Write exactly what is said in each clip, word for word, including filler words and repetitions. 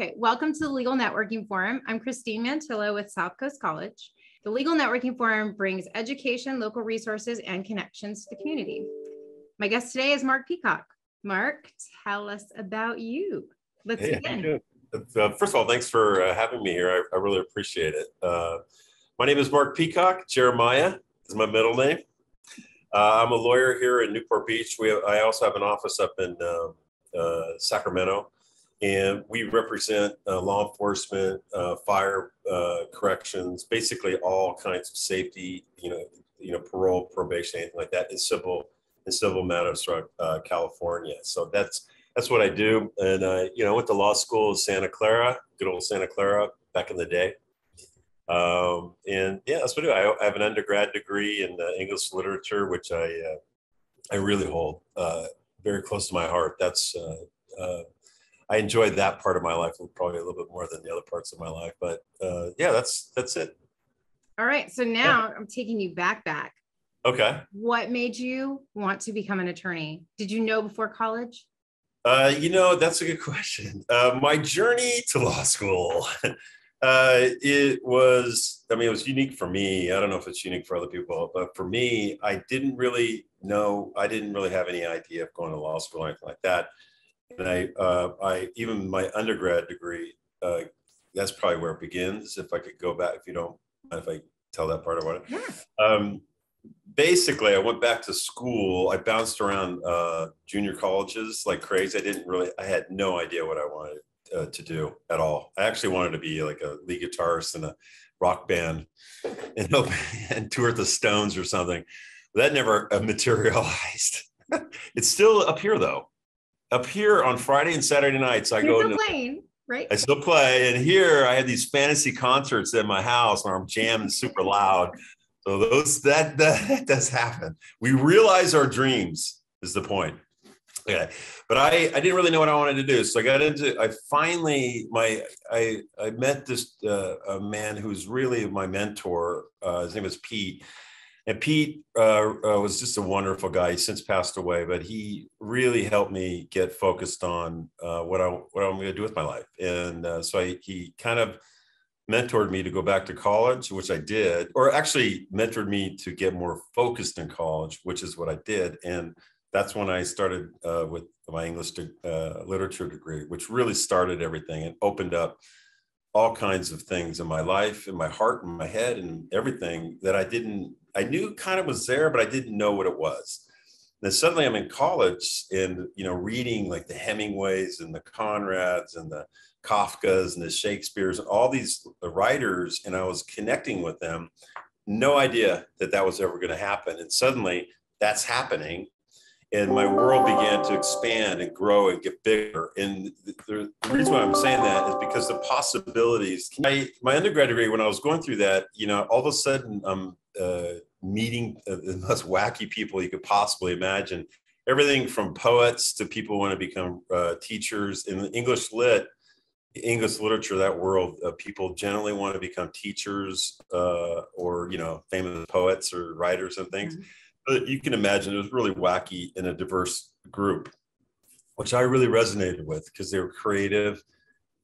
Okay, welcome to the Legal Networking Forum. I'm Christine Mantilla with South Coast College. The Legal Networking Forum brings education, local resources, and connections to the community. My guest today is Mark Peacock. Mark, tell us about you. Let's hey, begin. Uh, first of all, thanks for uh, having me here. I, I really appreciate it. Uh, my name is Mark Peacock. Jeremiah is my middle name. Uh, I'm a lawyer here in Newport Beach. We have, I also have an office up in uh, uh, Sacramento. And we represent uh, law enforcement, uh, fire, uh, corrections, basically all kinds of safety, you know, you know, parole, probation, anything like that, in civil in civil matters throughout uh, California. So that's that's what I do. And I, you know, went to law school in Santa Clara, good old Santa Clara, back in the day. Um, and yeah, that's what I do. I have an undergrad degree in uh, English literature, which I uh, I really hold uh, very close to my heart. That's uh, uh, I enjoyed that part of my life probably a little bit more than the other parts of my life, but uh, yeah, that's that's it. All right, so now yeah. I'm taking you back, back. Okay. What made you want to become an attorney? Did you know before college? Uh, you know, that's a good question. Uh, my journey to law school, uh, it was, I mean, it was unique for me. I don't know if it's unique for other people, but for me, I didn't really know, I didn't really have any idea of going to law school or anything like that. And I, uh, I, even my undergrad degree, uh, that's probably where it begins. If I could go back, if you don't mind if I tell that part about it. Yeah. Um, basically, I went back to school. I bounced around uh, junior colleges like crazy. I didn't really, I had no idea what I wanted uh, to do at all. I actually wanted to be like a lead guitarist in a rock band and, and tour the Stones or something. That never uh, materialized. It's still up here though. Up here on Friday and Saturday nights, I You're go still to playing, right? I still play. And here I had these fantasy concerts at my house where I'm jamming super loud. So those that, that that does happen. We realize our dreams is the point. Okay. But I, I didn't really know what I wanted to do. So I got into I finally my I I met this uh, a man who's really my mentor. Uh, his name is Pete. And Pete uh, uh, was just a wonderful guy. He's since passed away, but he really helped me get focused on uh, what I what I'm going to do with my life. And uh, so I, he kind of mentored me to go back to college, which I did, or actually mentored me to get more focused in college, which is what I did. And that's when I started uh, with my English uh, literature degree, which really started everything and opened up all kinds of things in my life, in my heart, in my head, and everything that I didn't. I knew kind of was there, but I didn't know what it was. Then suddenly I'm in college and, you know, reading like the Hemingways and the Conrads and the Kafkas and the Shakespeares, all these the writers, and I was connecting with them. No idea that that was ever going to happen. And suddenly that's happening. And my world began to expand and grow and get bigger. And the, the reason why I'm saying that is because the possibilities, I, my undergrad degree, when I was going through that, you know, all of a sudden I'm uh, meeting the most wacky people you could possibly imagine. Everything from poets to people who want to become uh, teachers in English lit, English literature, that world, uh, people generally want to become teachers uh, or, you know, famous poets or writers and things. Mm-hmm. You can imagine it was really wacky in a diverse group, which I really resonated with because they were creative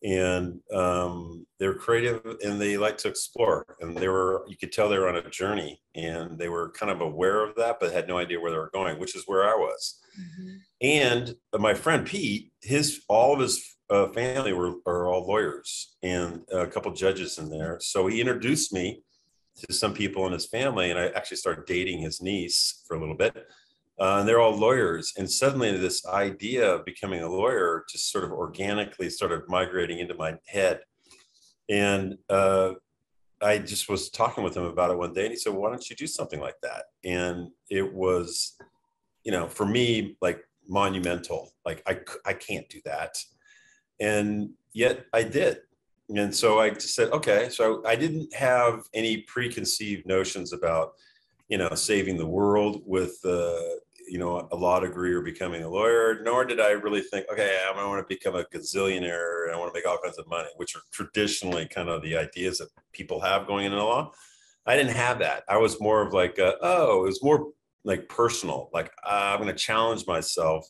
and um, they were creative and they liked to explore. And they were, you could tell they were on a journey and they were kind of aware of that, but had no idea where they were going, which is where I was. Mm-hmm. And my friend Pete, his, all of his uh, family were are all lawyers and a couple judges in there. So he introduced me to some people in his family, and I actually started dating his niece for a little bit. Uh, and they're all lawyers, and suddenly this idea of becoming a lawyer just sort of organically started migrating into my head. And uh, I just was talking with him about it one day, and he said, well, "Why don't you do something like that?" And it was, you know, for me, like monumental. Like I, I can't do that, and yet I did. And so I just said, okay, so I didn't have any preconceived notions about, you know, saving the world with, uh, you know, a law degree or becoming a lawyer, nor did I really think, okay, I want to become a gazillionaire and I want to make all kinds of money, which are traditionally kind of the ideas that people have going into law. I didn't have that. I was more of like, a, oh, it was more like personal, like uh, I'm going to challenge myself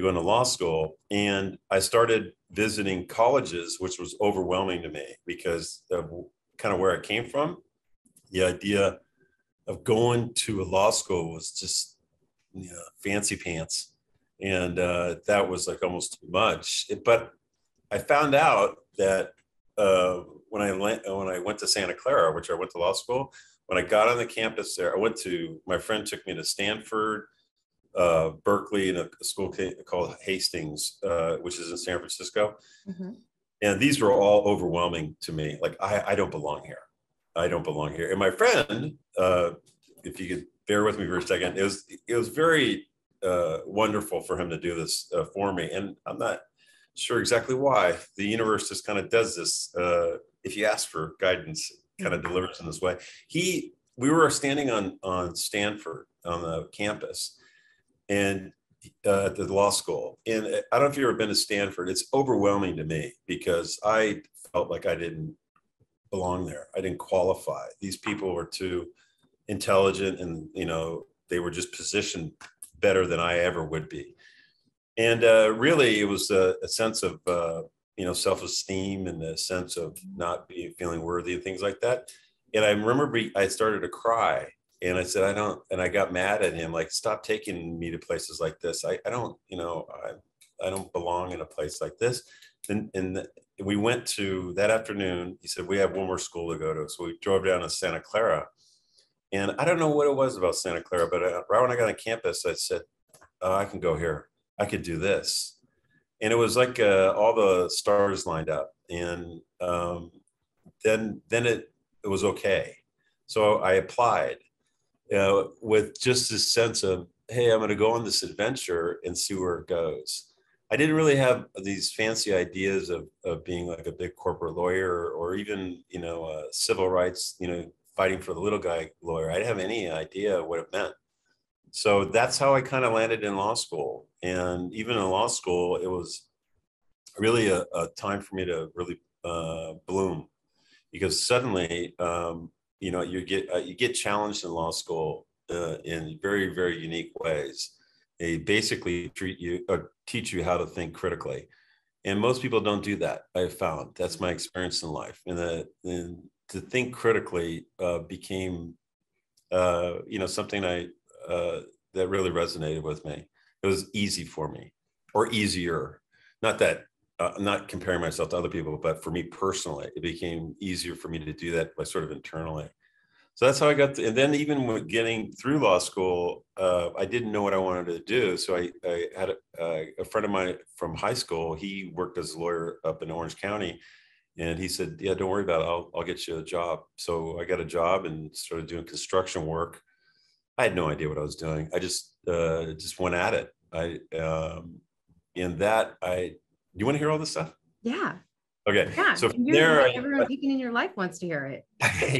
to go into law school. And I started visiting colleges, which was overwhelming to me because of kind of where I came from. The idea of going to a law school was just, you know, fancy pants. And uh, that was like almost too much. It, but I found out that uh, when I when I went to Santa Clara, which I went to law school, when I got on the campus there, I went to, my friend took me to Stanford, uh, Berkeley, and a school called Hastings, uh, which is in San Francisco. Mm-hmm. And these were all overwhelming to me. Like, I, I don't belong here. I don't belong here. And my friend, uh, if you could bear with me for a second, it was, it was very uh, wonderful for him to do this uh, for me. And I'm not sure exactly why. The universe just kind of does this. Uh, if you ask for guidance, kind of delivers in this way. He, we were standing on, on Stanford, on the campus, and uh, at the law school. And I don't know if you've ever been to Stanford. It's overwhelming to me because I felt like I didn't belong there. I didn't qualify. These people were too intelligent, and, you know, they were just positioned better than I ever would be. And uh, really, it was a, a sense of, uh, you know, self-esteem and the sense of not being, feeling worthy and things like that. And I remember be, I started to cry, and I said, I don't, and I got mad at him, like, stop taking me to places like this. I, I don't, you know, I, I don't belong in a place like this. And, and the, we went to, that afternoon, he said, we have one more school to go to. So we drove down to Santa Clara. And I don't know what it was about Santa Clara, but I, right when I got on campus, I said, oh, I can go here. I could do this. And it was like uh, all the stars lined up. And um, then then it, it was okay. So I applied uh, with just this sense of, hey, I'm going to go on this adventure and see where it goes. I didn't really have these fancy ideas of, of being like a big corporate lawyer, or even, you know, uh, civil rights, you know, fighting for the little guy lawyer. I didn't have any idea what it meant. So that's how I kind of landed in law school. And even in law school, it was really a, a time for me to really uh, bloom, because suddenly, um, you know, you get, uh, you get challenged in law school uh, in very, very unique ways. They basically treat you or teach you how to think critically. And most people don't do that, I've found. That's my experience in life. And, the, and to think critically uh, became, uh, you know, something I uh, that really resonated with me. It was easy for me, or easier. Not that, uh, not comparing myself to other people, but for me personally, it became easier for me to do that by sort of internally. So that's how I got to, and then even with getting through law school, uh, I didn't know what I wanted to do. So I, I had a, a friend of mine from high school. He worked as a lawyer up in Orange County, and he said, yeah, don't worry about it. I'll, I'll get you a job. So I got a job and started doing construction work. I had no idea what I was doing. I just, uh, just went at it. I, um, in that I, you want to hear all this stuff? Yeah. Okay. Yeah. So from there, like everyone I, peeking in your life wants to hear it.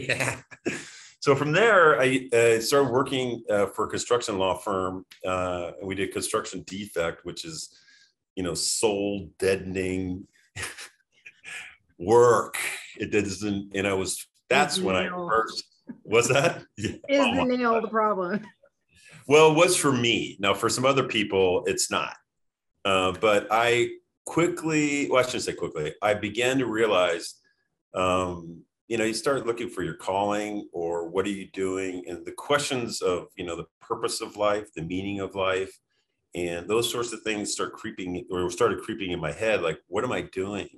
Yeah. So from there, I uh, started working uh, for a construction law firm. Uh, and we did construction defect, which is, you know, soul deadening work. It doesn't, and I was, that's when I first, was that? Yeah. Is oh, the nail the problem? Well, it was for me. Now, for some other people, it's not. Uh, but I quickly, well, I shouldn't say quickly, I began to realize, um, you know, you start looking for your calling, or what are you doing? And the questions of, you know, the purpose of life, the meaning of life, and those sorts of things start creeping, or started creeping in my head. Like, what am I doing?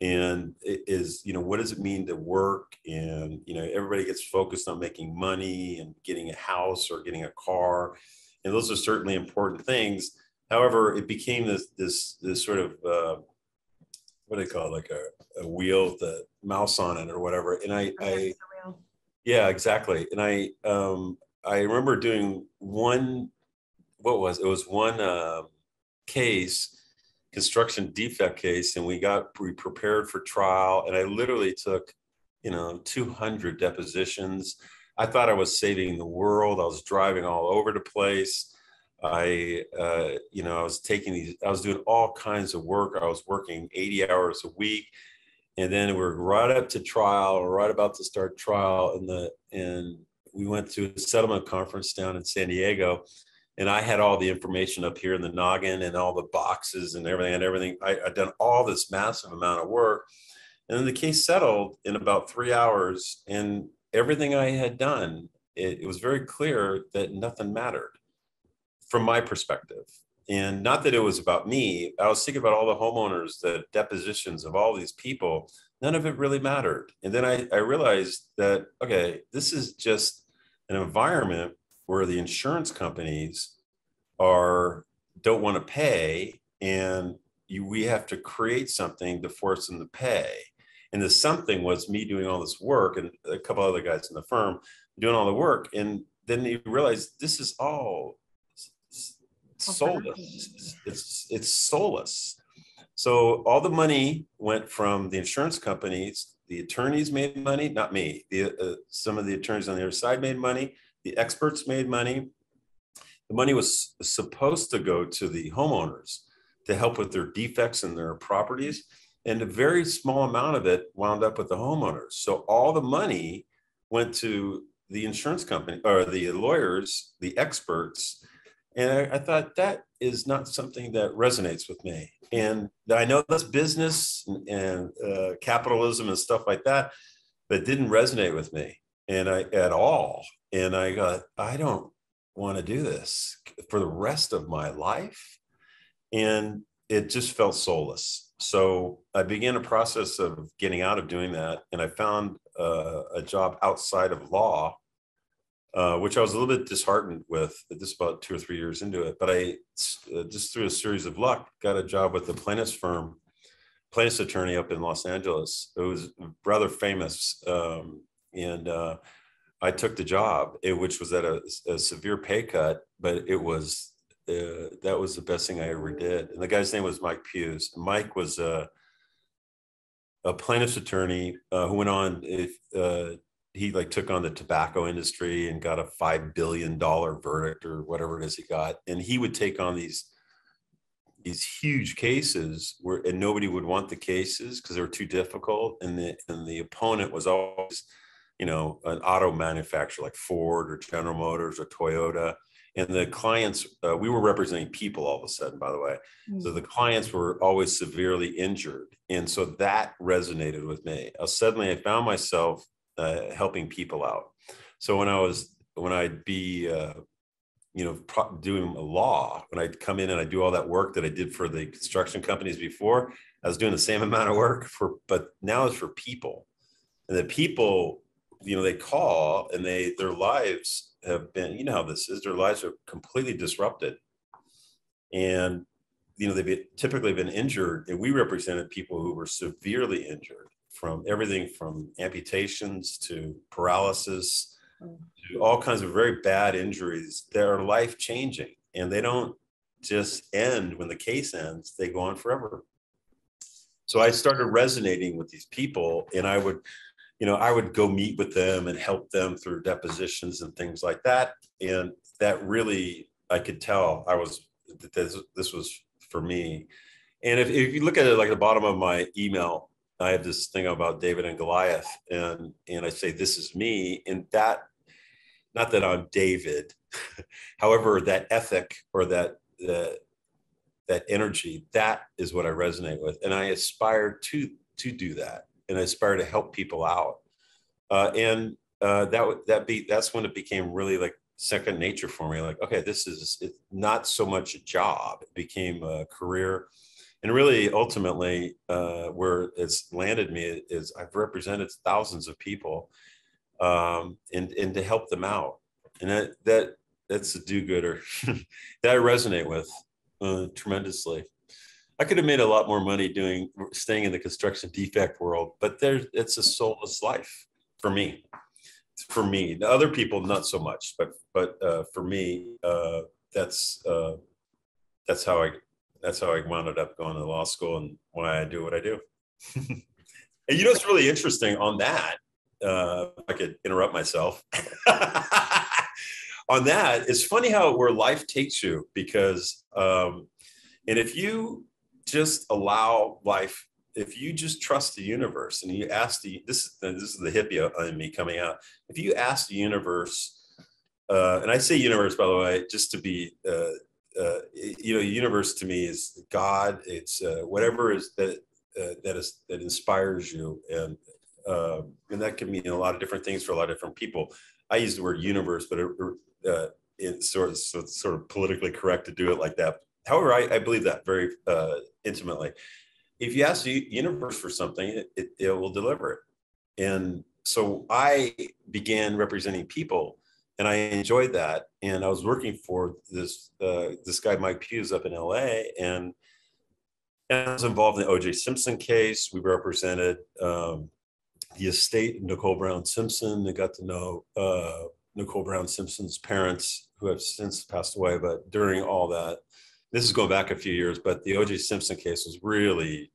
And it is, you know, what does it mean to work? And, you know, everybody gets focused on making money and getting a house or getting a car. And those are certainly important things. However, it became this, this, this sort of, uh, what do they call it? Like a, a wheel with a mouse on it or whatever. And I, I, yeah, exactly. And I, um, I remember doing one, what was, it was one uh, case, construction defect case, and we got, we prepared for trial, and I literally took, you know, two hundred depositions. I thought I was saving the world. I was driving all over the place. I, uh, you know, I was taking these, I was doing all kinds of work. I was working eighty hours a week, and then we're right up to trial, right about to start trial, and the, and we went to a settlement conference down in San Diego, And I had all the information up here in the noggin and all the boxes and everything and everything. I, I'd done all this massive amount of work. And then the case settled in about three hours. And everything I had done, it, it was very clear that nothing mattered from my perspective. And not that it was about me. I was thinking about all the homeowners, the depositions of all these people. None of it really mattered. And then I, I realized that, okay, this is just an environment where the insurance companies are don't want to pay, and you, we have to create something to force them to pay. And the something was me doing all this work and a couple other guys in the firm doing all the work. And then you realize this is all soulless. It's, it's soulless. So all the money went from the insurance companies. The attorneys made money, not me. The, uh, some of the attorneys on the other side made money. The experts made money. The money was supposed to go to the homeowners to help with their defects in their properties. And a very small amount of it wound up with the homeowners. So all the money went to the insurance company or the lawyers, the experts. And I, I thought that is not something that resonates with me. And I know that's business and, and uh, capitalism and stuff like that, but it didn't resonate with me and I at all. And I got, I don't want to do this for the rest of my life. And it just felt soulless. So I began a process of getting out of doing that. And I found uh, a job outside of law, uh, which I was a little bit disheartened with this about two or three years into it. But I uh, just through a series of luck, got a job with the plaintiff's firm, plaintiff's attorney up in Los Angeles. It was rather famous. Um, and uh, I took the job, which was at a, a severe pay cut, but it was, uh, that was the best thing I ever did. And the guy's name was Mike Pughes. Mike was a, a plaintiff's attorney uh, who went on, if, uh, he like took on the tobacco industry and got a five billion dollar verdict or whatever it is he got. And he would take on these, these huge cases where, and nobody would want the cases because they were too difficult. And the, and the opponent was always, you know, an auto manufacturer like Ford or General Motors or Toyota. And the clients, uh, we were representing people all of a sudden, by the way. Mm-hmm. So the clients were always severely injured. And so that resonated with me. Uh, suddenly I found myself uh, helping people out. So when I was, when I'd be, uh, you know, pro- doing law, when I'd come in and I do all that work that I did for the construction companies before, I was doing the same amount of work for, but now it's for people. And the people, you know, they call and they, their lives have been, you know how this is, their lives are completely disrupted. And, you know, they've been, typically been injured, and we represented people who were severely injured from everything from amputations to paralysis, mm. to all kinds of very bad injuries that are life changing. And they don't just end when the case ends, they go on forever. So I started resonating with these people, and I would, you know, I would go meet with them and help them through depositions and things like that. And that really, I could tell I was, that this, this was for me. And if, if you look at it, like the bottom of my email, I have this thing about David and Goliath, and, and I say, this is me. And that, not that I'm David, however, that ethic or that, that, that energy, that is what I resonate with. And I aspire to, to do that. And I aspire to help people out. Uh, and uh, that that be that's when it became really like second nature for me. Like, okay, this is it's not so much a job. It became a career. And really, ultimately, uh, where it's landed me is I've represented thousands of people um, and, and to help them out. And that, that that's a do-gooder that I resonate with uh, tremendously. I could have made a lot more money doing, staying in the construction defect world, but there, it's a soulless life for me. For me, the other people, not so much, but but uh, for me, uh, that's uh, that's how I that's how I wound up going to law school and why I do what I do. And you know, it's really interesting on that. Uh, I could interrupt myself. On that, it's funny how where life takes you, because um, and if you just allow life, if you just trust the universe and you ask the, this is the, this is the hippie in me coming out. If you ask the universe Uh, and I say universe, by the way, just to be, uh, uh, you know, universe to me is God. It's uh, whatever is that uh, that is that inspires you, and uh, and that can mean a lot of different things for a lot of different people. I use the word universe, but it, uh, it's sort of so it's sort of politically correct to do it like that. However, I, I believe that very uh, intimately. If you ask the universe for something, it, it, it will deliver it. And so I began representing people, and I enjoyed that. And I was working for this uh, this guy, Mike Pughes, up in L A, and, and I was involved in the O J Simpson case. We represented um, the estate of Nicole Brown Simpson. I got to know uh, Nicole Brown Simpson's parents, who have since passed away, but during all that, this is going back a few years, but the O J Simpson case was really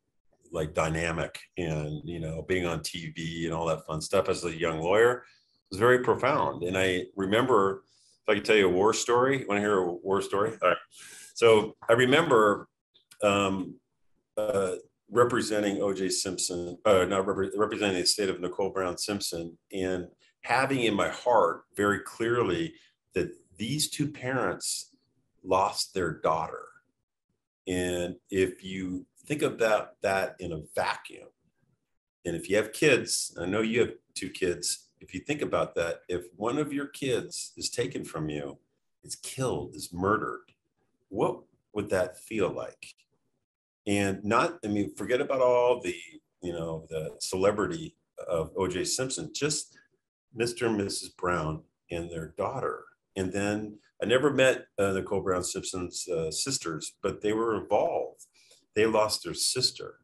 like dynamic, and, you know, being on T V and all that fun stuff as a young lawyer was very profound. And I remember, if I could tell you a war story, want to hear a war story? All right. So I remember um, uh, representing O J Simpson, uh, not rep representing the estate of Nicole Brown Simpson, and having in my heart very clearly that these two parents lost their daughter. And if you think about that in a vacuum, and if you have kids, I know you have two kids, if you think about that, if one of your kids is taken from you, is killed, is murdered, what would that feel like? And not, I mean, forget about all the, you know, the celebrity of O J Simpson, just Mister and Missus Brown and their daughter. And then I never met uh, Nicole Brown Simpson's uh, sisters, but they were involved. They lost their sister.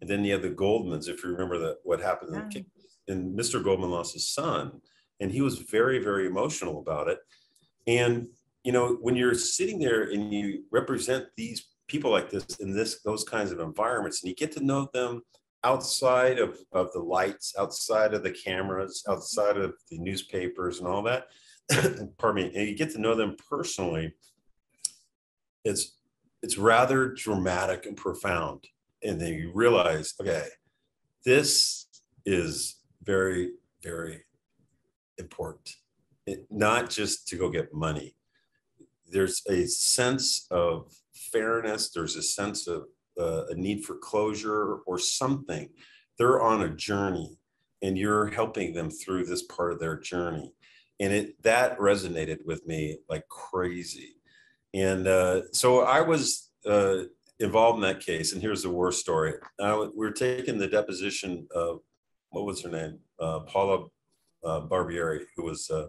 And then you have the Goldmans, if you remember that, what happened. Yeah. And Mister Goldman lost his son, and he was very, very emotional about it. And, you know, when you're sitting there and you represent these people like this in this those kinds of environments, and you get to know them outside of, of the lights, outside of the cameras, outside of the newspapers and all that, pardon me, and you get to know them personally, it's it's rather dramatic and profound. And then you realize, okay, this is very, very important. It, not just to go get money. There's a sense of fairness. There's a sense of uh, a need for closure or something. They're on a journey, and you're helping them through this part of their journey. And it that resonated with me like crazy. And uh, so I was uh, involved in that case. And here's the war story. I, we were taking the deposition of, what was her name? Uh, Paula uh, Barbieri, who was uh,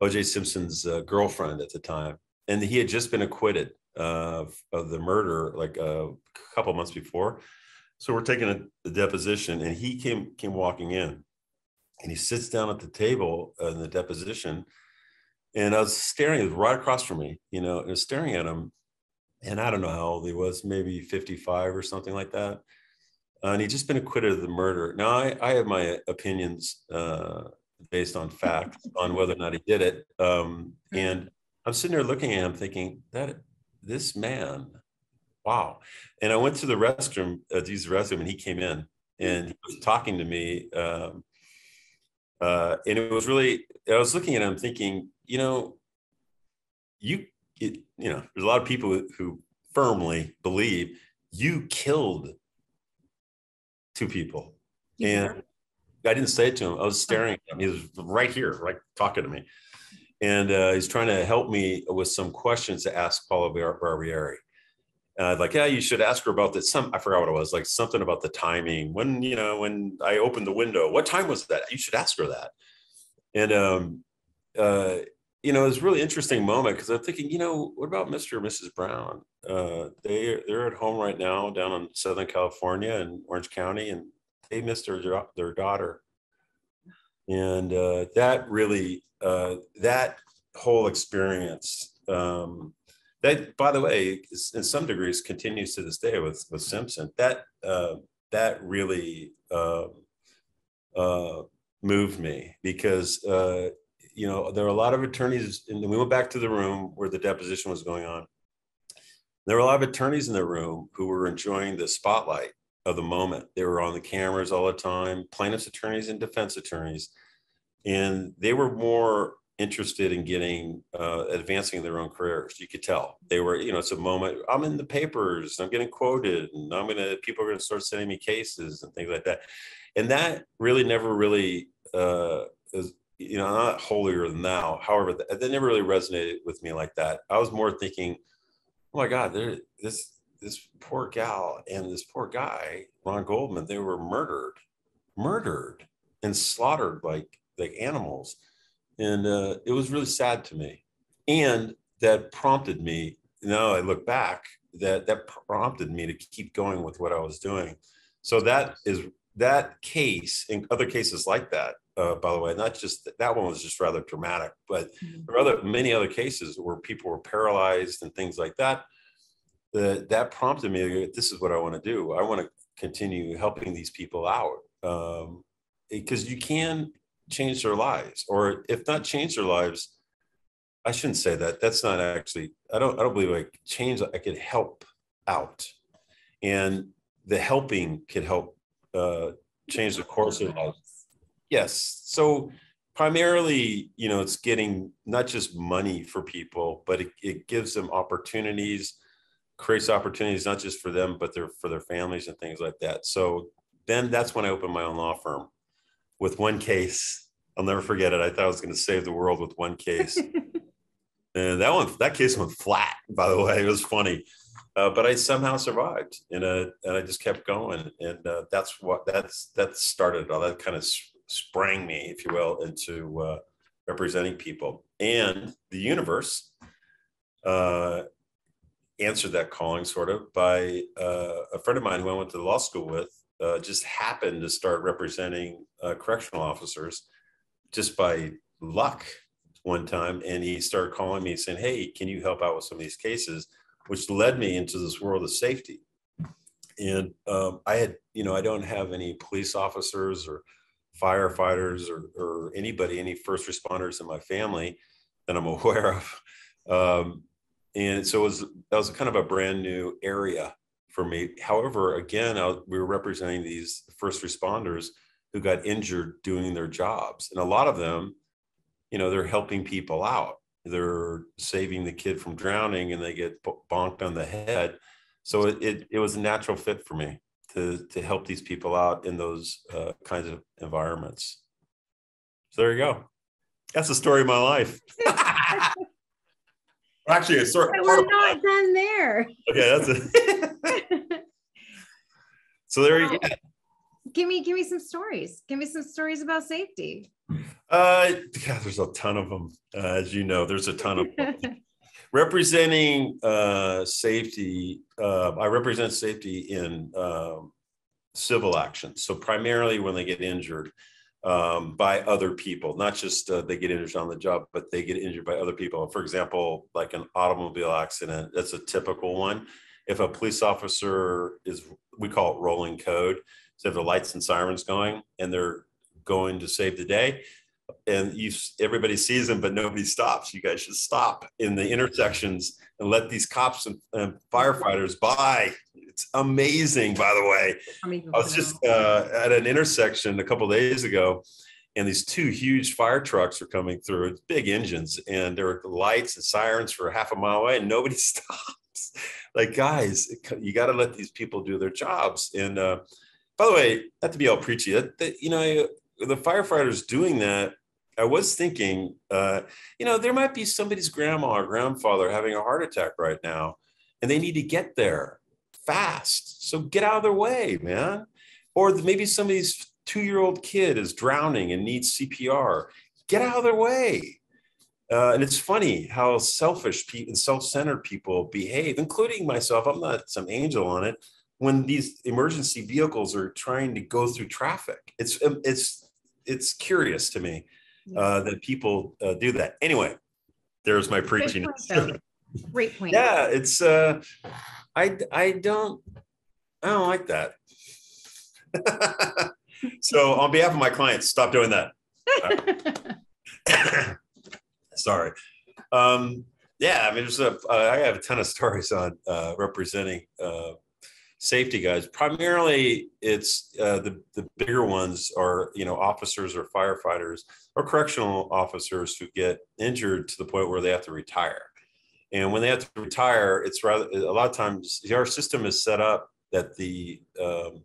O J Simpson's uh, girlfriend at the time. And he had just been acquitted uh, of, of the murder like a couple months before. So we're taking a, a deposition, and he came came walking in. And he sits down at the table in the deposition, and I was staring, he was right across from me, you know, and I was staring at him, and I don't know how old he was, maybe fifty-five or something like that. Uh, and he'd just been acquitted of the murder. Now, I, I have my opinions uh, based on fact on whether or not he did it. Um, and I'm sitting there looking at him thinking, that this man, wow. And I went to the restroom, uh, to use the restroom, and he came in, and he was talking to me. Um, Uh, and it was really, I was looking at him thinking, you know, you, it, you know, there's a lot of people who, who firmly believe you killed two people. Yeah. And I didn't say it to him. I was staring at him. He was right here, right talking to me. And uh, he's trying to help me with some questions to ask Paula Barbieri. Uh, like, yeah, you should ask her about that. Some, I forgot what it was, like something about the timing. When, you know, when I opened the window, what time was that? You should ask her that. And, um, uh, you know, it was a really interesting moment, because I'm thinking, you know, what about Mister and Missus Brown? Uh, they, they're at home right now down in Southern California in Orange County, and they missed their, their daughter. And uh, that really, uh, that whole experience, um, that, by the way, in some degrees continues to this day with, with Simpson. That uh, that really uh, uh, moved me, because uh, you know, there were a lot of attorneys, and we went back to the room where the deposition was going on. There were a lot of attorneys in the room who were enjoying the spotlight of the moment. They were on the cameras all the time, plaintiff's attorneys and defense attorneys, and they were more interested in getting, uh, advancing their own careers. You could tell they were, you know, it's a moment, I'm in the papers, I'm getting quoted, and I'm going to, people are going to start sending me cases and things like that. And that really never really, uh, is, you know, not holier than thou. However, that, that never really resonated with me like that. I was more thinking, oh my God, there, this, this poor gal and this poor guy, Ron Goldman, they were murdered, murdered and slaughtered like, like animals. And uh, it was really sad to me. And that prompted me, now I look back, that, that prompted me to keep going with what I was doing. So that is, that case, and other cases like that, uh, by the way, not just, that one was just rather dramatic, but mm-hmm. there were other, many other cases where people were paralyzed and things like that, that, that prompted me to go, this is what I want to do. I want to continue helping these people out. Um, because you can change their lives, or if not change their lives, I shouldn't say that. That's not actually, I don't, I don't believe I could change. I could help out, and the helping could help uh, change the course of life. Yes. So primarily, you know, it's getting not just money for people, but it, it gives them opportunities, creates opportunities, not just for them, but their, for their families and things like that. So then that's when I opened my own law firm. With one case, I'll never forget it. I thought I was going to save the world with one case. And that one, that case went flat, by the way. It was funny, uh, but I somehow survived, and uh, and I just kept going. And uh, that's what that's that started. All that kind of sprang me, if you will, into uh, representing people. And the universe uh, answered that calling, sort of, by uh, a friend of mine who I went to law school with. Uh, just happened to start representing uh, correctional officers just by luck one time. And he started calling me saying, hey, can you help out with some of these cases, which led me into this world of safety. And um, I had, you know, I don't have any police officers or firefighters or, or anybody, any first responders in my family that I'm aware of. Um, and so it was, that was kind of a brand new area for me. However, again, I, we were representing these first responders who got injured doing their jobs. And a lot of them, you know, they're helping people out. They're saving the kid from drowning and they get bonked on the head. So it, it, it was a natural fit for me to, to help these people out in those uh, kinds of environments. So there you go. That's the story of my life. Actually, it's sort of. We're not done there. Okay, that's it. So there you go. Give me, give me some stories. Give me some stories about safety. Uh, God, there's a ton of them, uh, as you know. There's a ton of them. Representing uh, safety. Uh, I represent safety in um, civil action. So primarily when they get injured. Um, by other people, not just uh, they get injured on the job, but they get injured by other people. For example, like an automobile accident, that's a typical one. If a police officer is, we call it rolling code, so if the lights and sirens going and they're going to save the day, and you, everybody sees them, but nobody stops. You guys should stop in the intersections and let these cops and, and firefighters by. It's amazing, by the way. I was just uh, at an intersection a couple of days ago, and these two huge fire trucks were coming through, big engines, and there were lights and sirens for half a mile away, and nobody stops. Like, guys, you got to let these people do their jobs. And uh, by the way, not to be all preachy, that, that, you know, the firefighters doing that, I was thinking, uh, you know, there might be somebody's grandma or grandfather having a heart attack right now, and they need to get there fast. So get out of their way, man. Or maybe somebody's two-year-old kid is drowning and needs C P R. Get out of their way. Uh, and it's funny how selfish people and self-centered people behave, including myself. I'm not some angel on it. When these emergency vehicles are trying to go through traffic, it's it's it's curious to me uh, that people uh, do that. Anyway, there's my preaching. Great point. Great point. Yeah, it's uh, I I don't I don't like that. So on behalf of my clients, stop doing that. Right. Sorry. Um, yeah, I mean, there's a uh, I have a ton of stories on uh, representing. Uh, safety guys. Primarily, it's uh, the, the bigger ones are, you know, officers or firefighters or correctional officers who get injured to the point where they have to retire. And when they have to retire, it's rather, a lot of times our system is set up that the, um,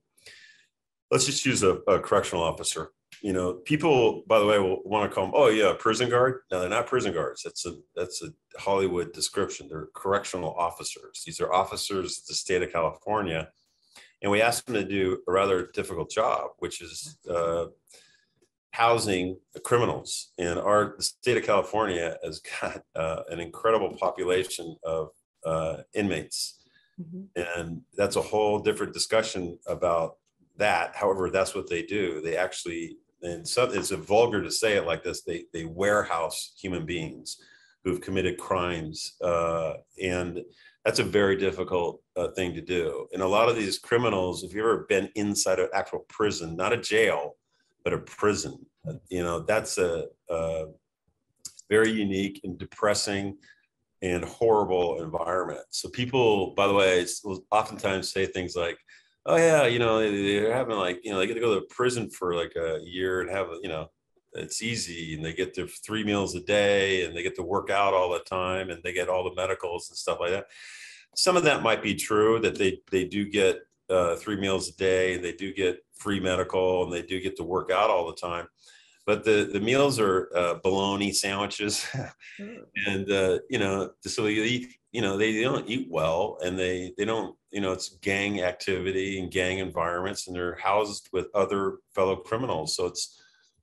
let's just use a, a correctional officer. You know, people, by the way, will want to call them, oh yeah, prison guard. No, they're not prison guards. That's a, that's a Hollywood description. They're correctional officers. These are officers of the state of California. And we ask them to do a rather difficult job, which is uh, housing the criminals. And our the state of California has got uh, an incredible population of uh, inmates. Mm-hmm. And that's a whole different discussion about that. However, that's what they do. They actually, and some, it's a vulgar to say it like this, they, they warehouse human beings who've committed crimes. Uh, and that's a very difficult uh, thing to do. And a lot of these criminals, if you've ever been inside an actual prison, not a jail, but a prison, you know, that's a, a very unique and depressing and horrible environment. So people, by the way, oftentimes say things like, oh yeah, you know, they're having like, you know, they get to go to prison for like a year and have, you know, it's easy, and they get their three meals a day and they get to work out all the time and they get all the medicals and stuff like that. Some of that might be true, that they, they do get uh, three meals a day and they do get free medical and they do get to work out all the time. But the, the meals are uh, bologna sandwiches and, uh, you know, so they eat, you know, they, they don't eat well, and they, they don't, you know, it's gang activity and gang environments, and they're housed with other fellow criminals. So it's,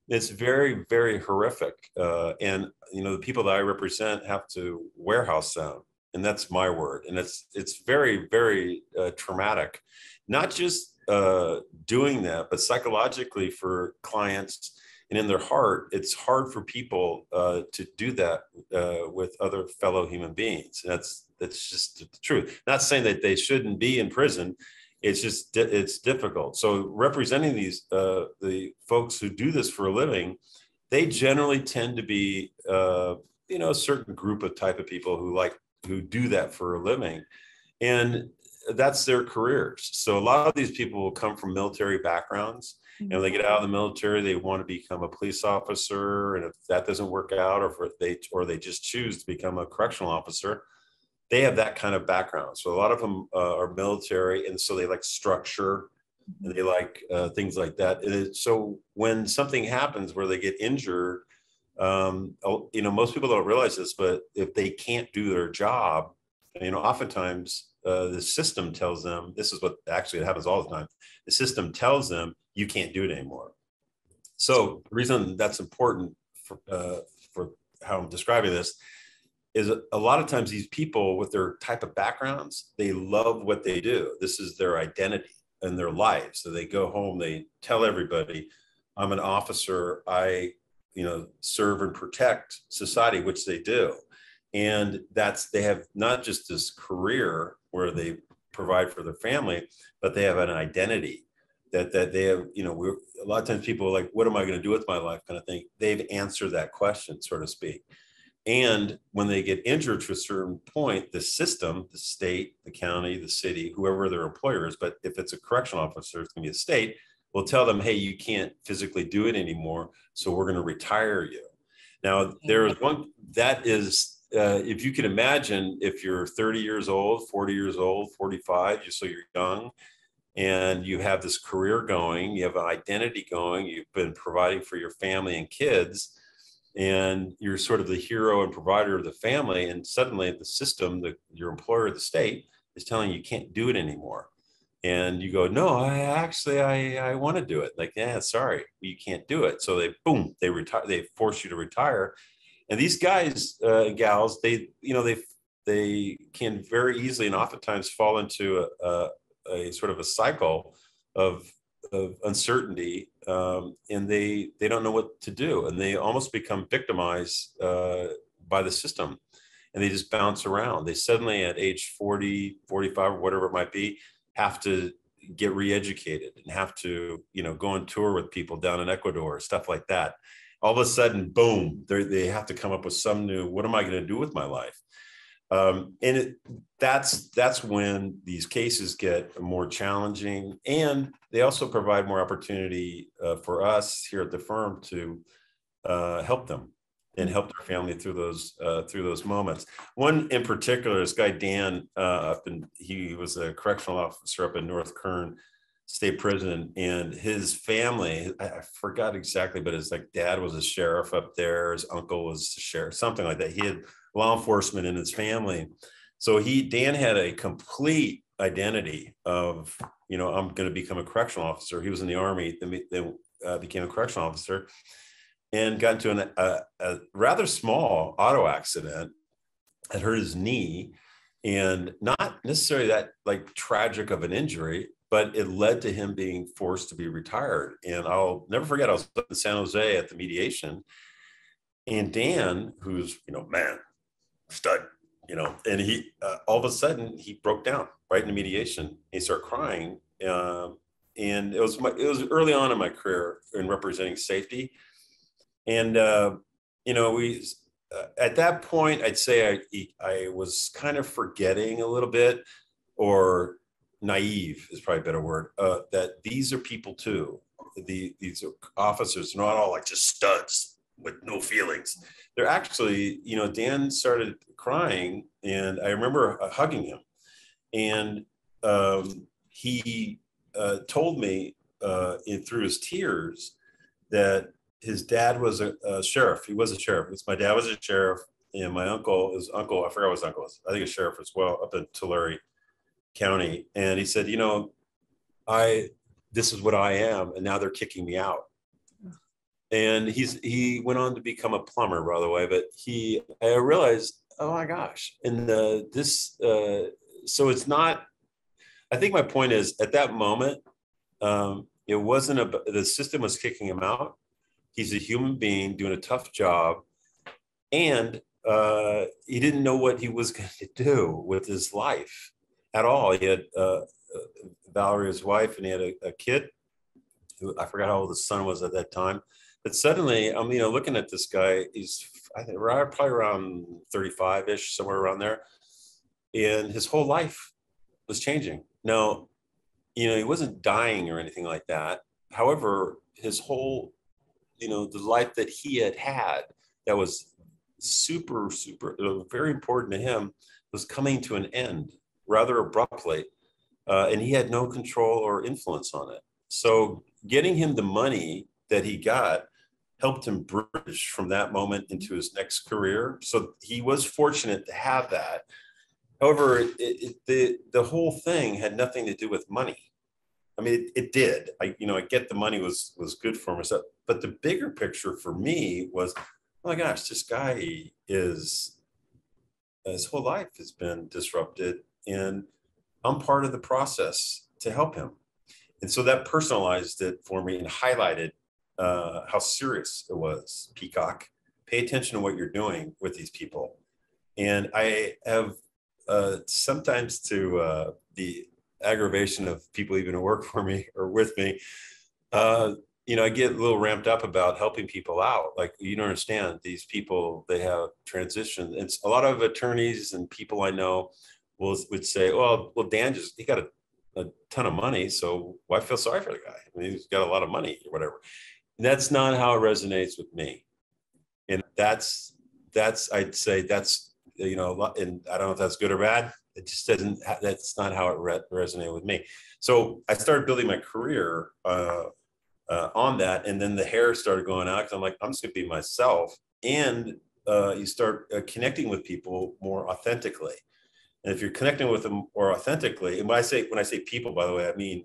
it's very, very horrific. Uh, and, you know, the people that I represent have to warehouse them. And that's my word. And it's, it's very, very uh, traumatic, not just uh, doing that, but psychologically for clients. And in their heart, it's hard for people uh, to do that uh, with other fellow human beings. And that's that's just the truth. Not saying that they shouldn't be in prison. It's just it's difficult. So representing these uh, the folks who do this for a living, they generally tend to be uh, you know, a certain group of type of people who like who do that for a living, and that's their careers. So a lot of these people will come from military backgrounds. And when they get out of the military, they want to become a police officer. And if that doesn't work out, or if they or they just choose to become a correctional officer, they have that kind of background. So a lot of them uh, are military, and so they like structure, and they like uh, things like that. And it, so when something happens where they get injured, um, you know, most people don't realize this, but if they can't do their job, you know, oftentimes uh, the system tells them, this is what actually it happens all the time. The system tells them, you can't do it anymore. So the reason that's important for, uh, for how I'm describing this is a lot of times these people with their type of backgrounds, they love what they do. This is their identity and their life. So they go home, they tell everybody, I'm an officer, I, you know, serve and protect society, which they do. And that's, they have not just this career where they provide for their family, but they have an identity. That, that they have, you know, we're, a lot of times people are like, what am I going to do with my life kind of thing? They've answered that question, so to speak. And when they get injured to a certain point, the system, the state, the county, the city, whoever their employer is, but if it's a correctional officer, it's going to be a state, will tell them, hey, you can't physically do it anymore, so we're going to retire you. Now, there is one, that is, uh, if you can imagine, if you're thirty years old, forty years old, forty-five, so you're young, and you have this career going, you have an identity going, you've been providing for your family and kids, and you're sort of the hero and provider of the family, and suddenly the system, the, your employer, the state, is telling you you can't do it anymore. And you go, no, I actually, I, I want to do it. Like, yeah, sorry, you can't do it. So they, boom, they retire, they force you to retire. And these guys uh, and gals, they, you know, they, they can very easily and oftentimes fall into a, a a sort of a cycle of, of uncertainty, um, and they, they don't know what to do, and they almost become victimized uh, by the system, and they just bounce around. They suddenly at age forty, forty-five, or whatever it might be, have to get re-educated and have to, you know, go on tour with people down in Ecuador, stuff like that. All of a sudden, boom, they have to come up with some new, what am I going to do with my life? Um, and it, that's that's when these cases get more challenging, and they also provide more opportunity uh, for us here at the firm to uh, help them and help their family through those uh, through those moments. One in particular, this guy Dan, uh, up in, he was a correctional officer up in North Kern State Prison, and his family, I forgot exactly, but it's like dad was a sheriff up there, his uncle was a sheriff, something like that. He had law enforcement in his family. So he, Dan had a complete identity of, you know, I'm going to become a correctional officer. He was in the Army, then, then uh, became a correctional officer, and got into an, a, a rather small auto accident that hurt his knee, and not necessarily that like tragic of an injury, but it led to him being forced to be retired. And I'll never forget, I was in San Jose at the mediation, and Dan, who's, you know, man, stud, you know, and he, uh, all of a sudden he broke down right in the mediation. He started crying. Uh, and it was, my, it was early on in my career in representing safety. And, uh, you know, we, uh, at that point, I'd say I, I was kind of forgetting a little bit, or naive is probably a better word, uh, that these are people too. The, these officers are not all like just studs with no feelings. They're actually, you know, Dan started crying, and I remember uh, hugging him. And um, he uh, told me uh, in, through his tears that his dad was a, a sheriff. He was a sheriff. It's, my dad was a sheriff, and my uncle, his uncle, I forgot what his uncle was. I think a sheriff as well, up in Tulare County. And he said, you know, I, this is what I am, and now they're kicking me out. And he's, he went on to become a plumber, by the way, but he, I realized, oh my gosh. And the, this, uh, so it's not, I think my point is at that moment, um, it wasn't, a, the system was kicking him out. He's a human being doing a tough job, and uh, he didn't know what he was going to do with his life at all. He had uh, Valerie, his wife, and he had a, a kid who, I forgot how old his son was at that time. But suddenly, I'm, you know, looking at this guy, he's I think right, probably around thirty-five-ish, somewhere around there. And his whole life was changing. Now, you know, he wasn't dying or anything like that. However, his whole, you know, the life that he had had that was super, super, very important to him was coming to an end rather abruptly. Uh, and he had no control or influence on it. So getting him the money that he got helped him bridge from that moment into his next career. So he was fortunate to have that. However, it, it, the, the whole thing had nothing to do with money. I mean, it, it did. I, you know, I get the money was, was good for myself, but the bigger picture for me was, oh my gosh, this guy is, his whole life has been disrupted, and I'm part of the process to help him. And so that personalized it for me and highlighted uh, how serious it was. Peacock, pay attention to what you're doing with these people. And I have uh, sometimes to uh, the aggravation of people even who work for me or with me, uh, you know, I get a little ramped up about helping people out. Like, you don't understand, these people, they have transitioned. It's a lot of attorneys and people I know will would say, well, well, Dan just, he got a a ton of money, so why feel sorry for the guy? I mean, he's got a lot of money or whatever. And that's not how it resonates with me. And that's, that's, I'd say that's, you know, and I don't know if that's good or bad. It just doesn't, that's not how it re resonated with me. So I started building my career uh, uh, on that. And then the hair started going out, because I'm like, I'm just gonna be myself. And uh, you start uh, connecting with people more authentically. And if you're connecting with them more authentically, and when I say when I say people, by the way, I mean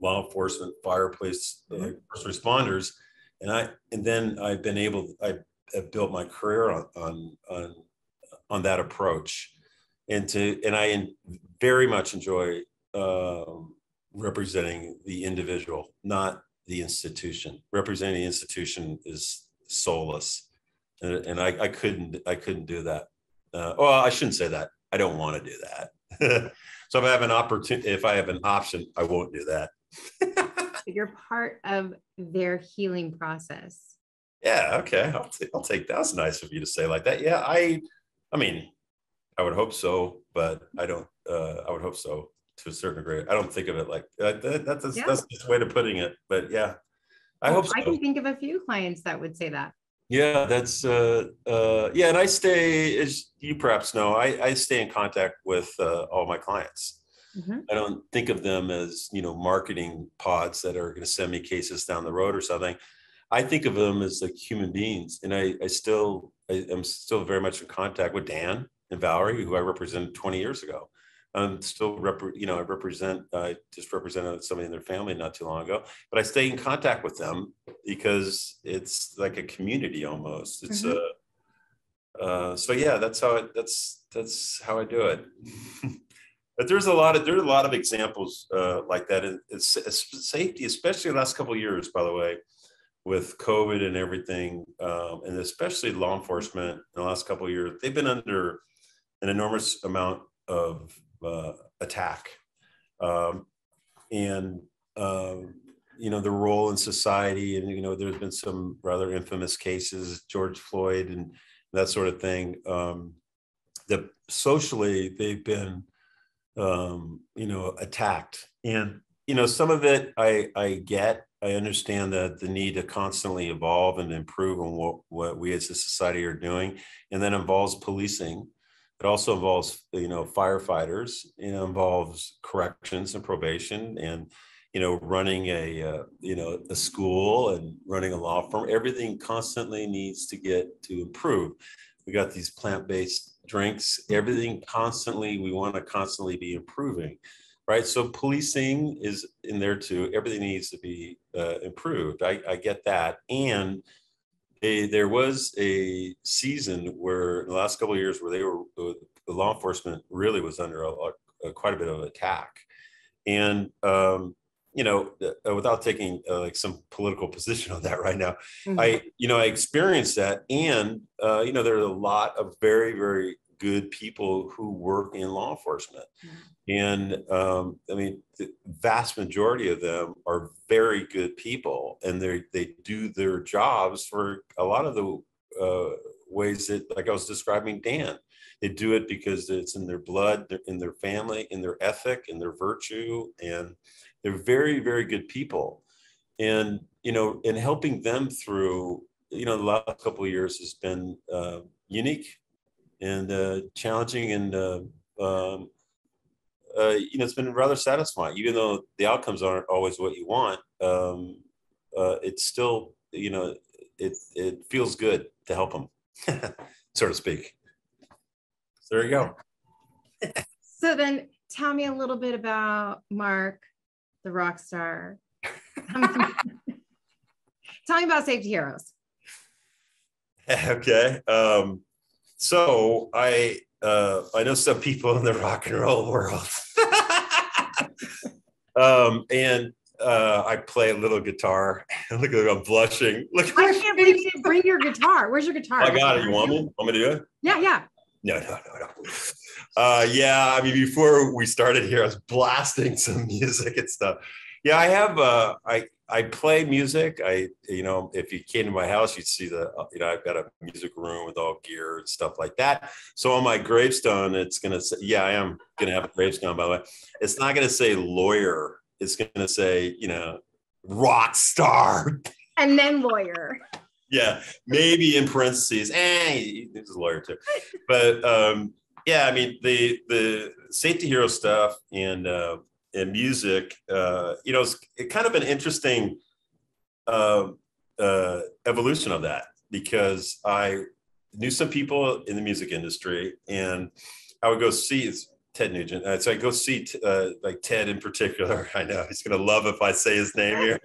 law enforcement, fire, police, mm-hmm. uh, first responders, and I. And then I've been able, I have built my career on on on, on that approach, and to and I in, very much enjoy um, representing the individual, not the institution. Representing the institution is soulless, and, and I, I couldn't I couldn't do that. Uh, well, I shouldn't say that. I don't want to do that. So if I have an opportunity, if I have an option, I won't do that. You're part of their healing process. Yeah. Okay. I'll, I'll take, that's nice of you to say like that. Yeah. I, I mean, I would hope so, but I don't, uh, I would hope so to a certain degree. I don't think of it like, uh, that, that's a, yeah. that's a way to putting it, but yeah, I well, hope so. I can think of a few clients that would say that. Yeah, that's, uh, uh, yeah, and I stay, as you perhaps know, I, I stay in contact with uh, all my clients. Mm-hmm. I don't think of them as, you know, marketing pods that are going to send me cases down the road or something. I think of them as like human beings, and I, I still, I am still very much in contact with Dan and Valerie, who I represented twenty years ago. I'm still, rep you know, I represent, I uh, just represented somebody in their family not too long ago, but I stay in contact with them because it's like a community almost. It's mm-hmm. a, uh, so yeah, that's how it, that's, that's how I do it. But there's a lot of, there are a lot of examples uh, like that. It, it's, it's safety, especially the last couple of years, by the way, with COVID and everything, um, and especially law enforcement in the last couple of years, they've been under an enormous amount of uh, attack. Um, and, um, you know, the role in society, and, you know, there's been some rather infamous cases, George Floyd and that sort of thing. Um, that socially, they've been, um, you know, attacked. And, you know, some of it I, I get. I understand that the need to constantly evolve and improve on what, what we as a society are doing. And that involves policing. It also involves, you know, firefighters. It involves corrections and probation and, you know, running a, uh, you know, a school and running a law firm. Everything constantly needs to get to improve. We got these plant-based drinks. Everything constantly, we want to constantly be improving. Right. So policing is in there too. Everything needs to be uh, improved. I, I get that. And a, there was a season where in the last couple of years where they were, the law enforcement really was under a, a, quite a bit of attack. And, um, you know, without taking uh, like some political position on that right now, mm-hmm. I, you know, I experienced that. And, uh, you know, there are a lot of very, very good people who work in law enforcement. And um, I mean, the vast majority of them are very good people, and they they do their jobs for a lot of the uh, ways that, like I was describing Dan, they do it because it's in their blood, in their family, in their ethic, in their virtue, and they're very, very good people. And, you know, and helping them through, you know, the last couple of years has been uh, unique and uh, challenging, and uh, um, uh, you know, it's been rather satisfying. Even though the outcomes aren't always what you want, um, uh, it's still, you know, it it feels good to help them, so to speak. So there you go. So then, tell me a little bit about Mark, the rock star. Tell me about Safety Heroes. Okay. Um, So I uh, I know some people in the rock and roll world, um, and uh, I play a little guitar. Look, I'm blushing. Look, I can't believe you didn't bring your guitar. Where's your guitar? I got it. You want me? Want me to do it? Yeah, yeah. No, no, no, no. Uh, yeah, I mean, before we started here, I was blasting some music and stuff. Yeah, I have. Uh, I I play music. I you know, if you came to my house, you'd see the you know I've got a music room with all gear and stuff like that. So on my gravestone, it's gonna say, yeah, I am gonna have a gravestone, by the way. It's not gonna say lawyer. It's gonna say, you know, rock star. And then lawyer. Yeah, maybe in parentheses. Eh, this is a lawyer too. But um, yeah, I mean the the Safety Hero stuff and. Uh, and music, uh, you know, it's it kind of an interesting uh, uh, evolution of that, because I knew some people in the music industry, and I would go see Ted Nugent. Uh, so I go see uh, like Ted in particular. I know he's going to love if I say his name here.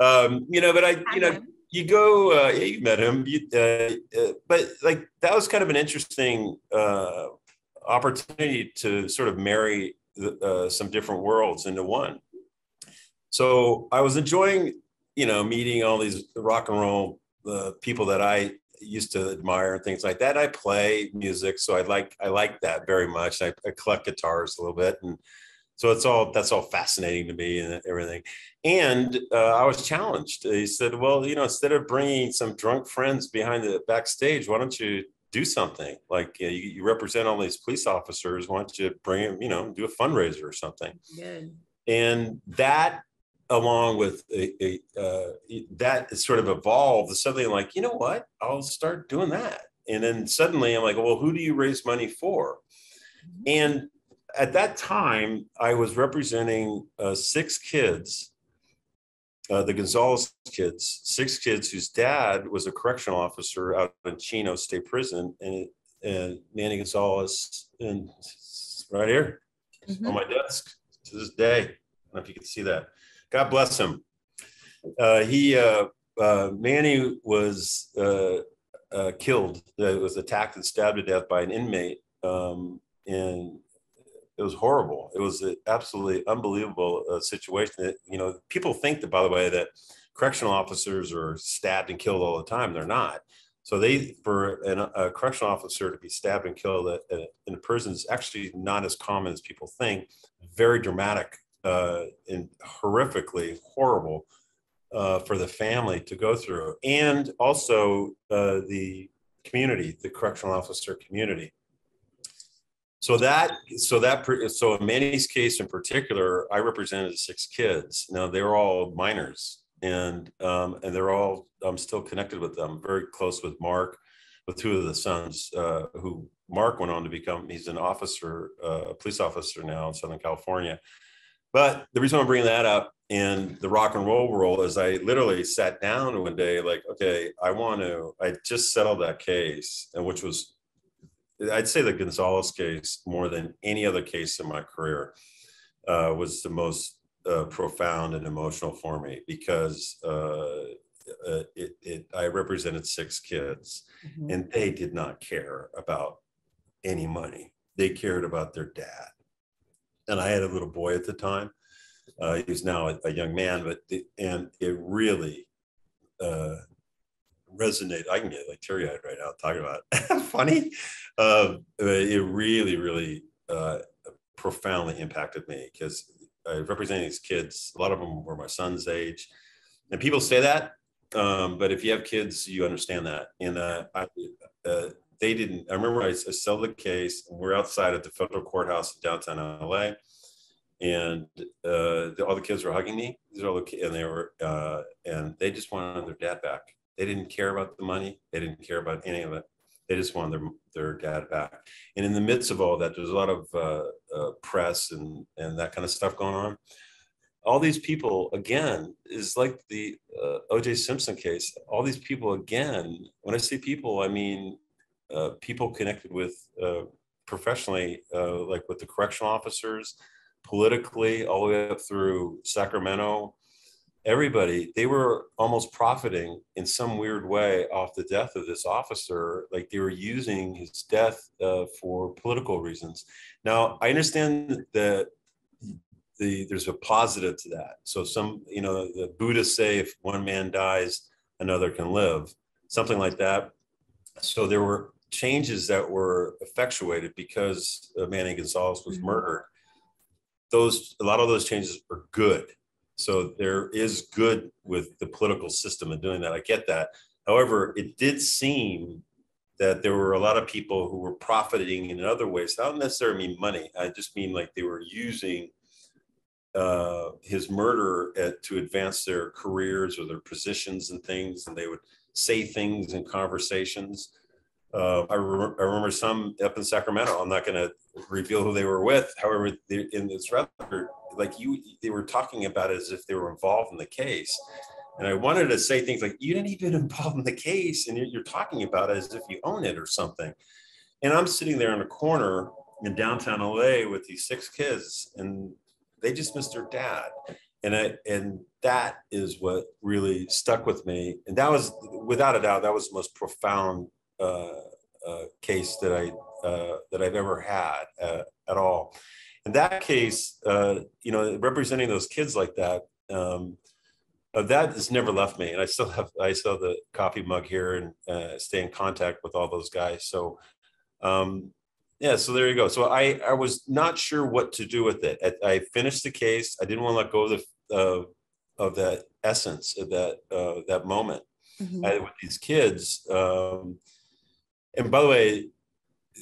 um, you know, but I, you know, you go, uh, yeah, you met him, you, uh, uh, but like that was kind of an interesting uh, opportunity to sort of marry Uh, some different worlds into one. So I was enjoying, you know, meeting all these rock and roll uh, people that I used to admire and things like that. I play music, so I like I like that very much. I, I collect guitars a little bit, and so it's all that's all fascinating to me and everything. And uh, I was challenged. He said, "Well, you know, instead of bringing some drunk friends behind the backstage, why don't you?" do something. Like, you, you represent all these police officers. Why don't you bring them, you know, do a fundraiser or something? Good. And that, along with a, a, uh, that sort of evolved to something like, you know what, I'll start doing that. And then suddenly I'm like, well, who do you raise money for? And at that time, I was representing uh, six kids, uh, the Gonzalez kids, six kids whose dad was a correctional officer out in Chino State Prison, and, and Manny Gonzalez, and right here mm-hmm. on my desk to this day. I don't know if you can see that. God bless him. Uh, he, uh, uh, Manny was uh, uh, killed, uh, was attacked and stabbed to death by an inmate. Um, and it was horrible. It was an absolutely unbelievable uh, situation. That, you know, people think that, by the way, that correctional officers are stabbed and killed all the time. They're not. So they, for an, a correctional officer to be stabbed and killed at, at, in a prison is actually not as common as people think. Very dramatic uh, and horrifically horrible uh, for the family to go through. And also uh, the community, the correctional officer community. So that, so that, so in Manny's case in particular, I represented six kids. Now they were all minors, and um, and they're all, I'm still connected with them, very close with Mark, with two of the sons, uh, who Mark went on to become, he's an officer, uh, a police officer now in Southern California. But the reason I'm bringing that up in the rock and roll world is I literally sat down one day, like, okay, I want to, I just settled that case, and which was, I'd say the Gonzalez case, more than any other case in my career, uh, was the most uh, profound and emotional for me, because uh, uh, it, it, I represented six kids, mm-hmm. and they did not care about any money. They cared about their dad. And I had a little boy at the time. Uh, he's now a, a young man, but the, and it really uh, resonated. I can get like teary-eyed right now talking about it. Funny. Uh, it really, really uh, profoundly impacted me, because I represented these kids. A lot of them were my son's age, and people say that, um, but if you have kids, you understand that. And uh, I, uh, they didn't. I remember I, I settled the case. And we're outside at the federal courthouse in downtown L A, and uh, the, all the kids were hugging me. These are all the kids, and they were, uh, and they just wanted their dad back. They didn't care about the money. They didn't care about any of it. They just wanted their, their dad back. And in the midst of all that, there's a lot of uh, uh, press and, and that kind of stuff going on. All these people, again, is like the uh, O J. Simpson case. All these people, again, when I say people, I mean uh, people connected with uh, professionally, uh, like with the correctional officers, politically, all the way up through Sacramento. Everybody, they were almost profiting in some weird way off the death of this officer. Like, they were using his death uh, for political reasons. Now, I understand that the, there's a positive to that. So some, you know, the Buddhists say if one man dies, another can live, something like that. So there were changes that were effectuated because Manny Gonzalez was mm-hmm. murdered. Those, a lot of those changes are good. So there is good with the political system and doing that. I get that. However, it did seem that there were a lot of people who were profiting in other ways. I don't necessarily mean money. I just mean like they were using uh, his murder at, to advance their careers or their positions and things. And they would say things in conversations. Uh, I, re- I remember some up in Sacramento. I'm not going to reveal who they were with. However, they, in this record, like you, they were talking about it as if they were involved in the case. And I wanted to say things like, you didn't even involve in the case, and you're, you're talking about it as if you own it or something. And I'm sitting there in a corner in downtown L A with these six kids, and they just missed their dad. And I, and that is what really stuck with me. And that was, without a doubt, that was the most profound uh, uh, case that I uh, that I've ever had uh, at all. In that case, uh, you know, representing those kids like that, um, uh, that has never left me. And I still have, I still have the coffee mug here, and uh, stay in contact with all those guys. So, um, yeah, so there you go. So I, I was not sure what to do with it. I, I finished the case. I didn't want to let go of the, uh, of that essence of that, uh, that moment mm-hmm. I, with these kids. Um, And by the way,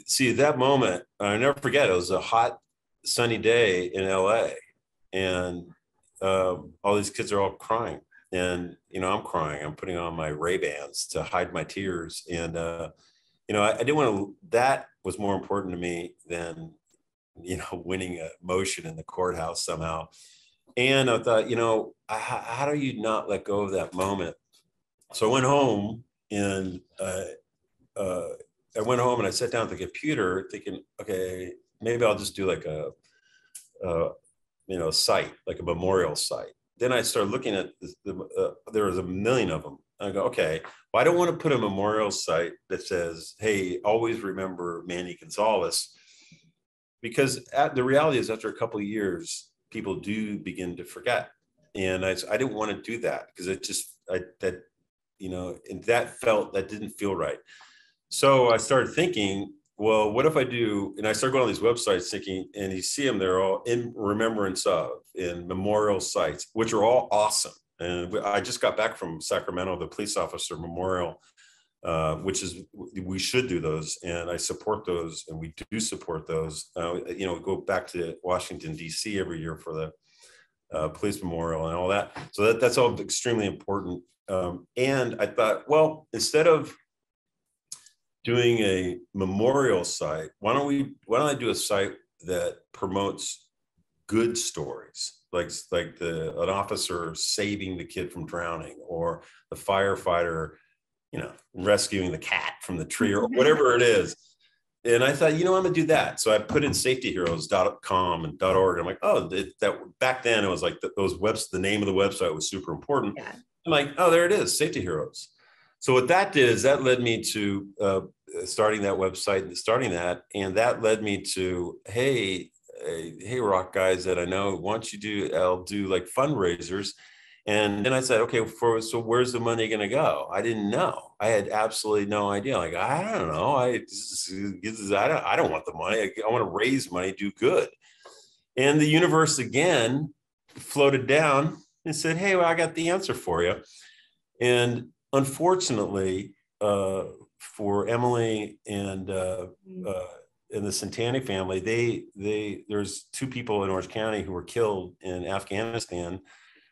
see, that moment, I'll never forget, it was a hot, sunny day in L A. And um, all these kids are all crying. And, you know, I'm crying. I'm putting on my Ray-Bans to hide my tears. And, uh, you know, I, I didn't want to, that was more important to me than, you know, winning a motion in the courthouse somehow. And I thought, you know, I, how do you not let go of that moment? So I went home and uh, uh, I went home and I sat down at the computer thinking, okay, maybe I'll just do like a, uh, you know, site, like a memorial site. Then I started looking at, the, the, uh, there was a million of them. I go, okay, well, I don't want to put a memorial site that says, hey, always remember Manny Gonzalez. Because at, the reality is after a couple of years, people do begin to forget. And I, I didn't want to do that because it just, I, that, you know, and that felt, that didn't feel right. So I started thinking, well, what if I do, and I started going on these websites thinking, and you see them, they're all in remembrance of, in memorial sites, which are all awesome. And I just got back from Sacramento, the police officer memorial, uh, which is, we should do those. And I support those, and we do support those. Uh, you know, we go back to Washington, D C every year for the uh, police memorial and all that. So that, that's all extremely important. Um, and I thought, well, instead of doing a memorial site, why don't we, why don't I do a site that promotes good stories? Like, like the, an officer saving the kid from drowning, or the firefighter, you know, rescuing the cat from the tree, or whatever it is. And I thought, you know, I'm gonna do that. So I put in safety heroes dot com and .org. I'm like, oh, that, back then it was like the, those webs, the name of the website was super important. Yeah. I'm like, oh, there it is, Safety Heroes. So what that did is that led me to uh, starting that website and starting that. And that led me to, hey, hey, rock guys that I know, why don't you do, I'll do like fundraisers. And then I said, okay, for, so where's the money going to go? I didn't know. I had absolutely no idea. Like, I don't know. I, this is, this is, I, don't, I don't want the money. I, I want to raise money, do good. And the universe again floated down and said, hey, well, I got the answer for you. And unfortunately, uh, for Emily and uh, uh, and the Santani family, they they there's two people in Orange County who were killed in Afghanistan,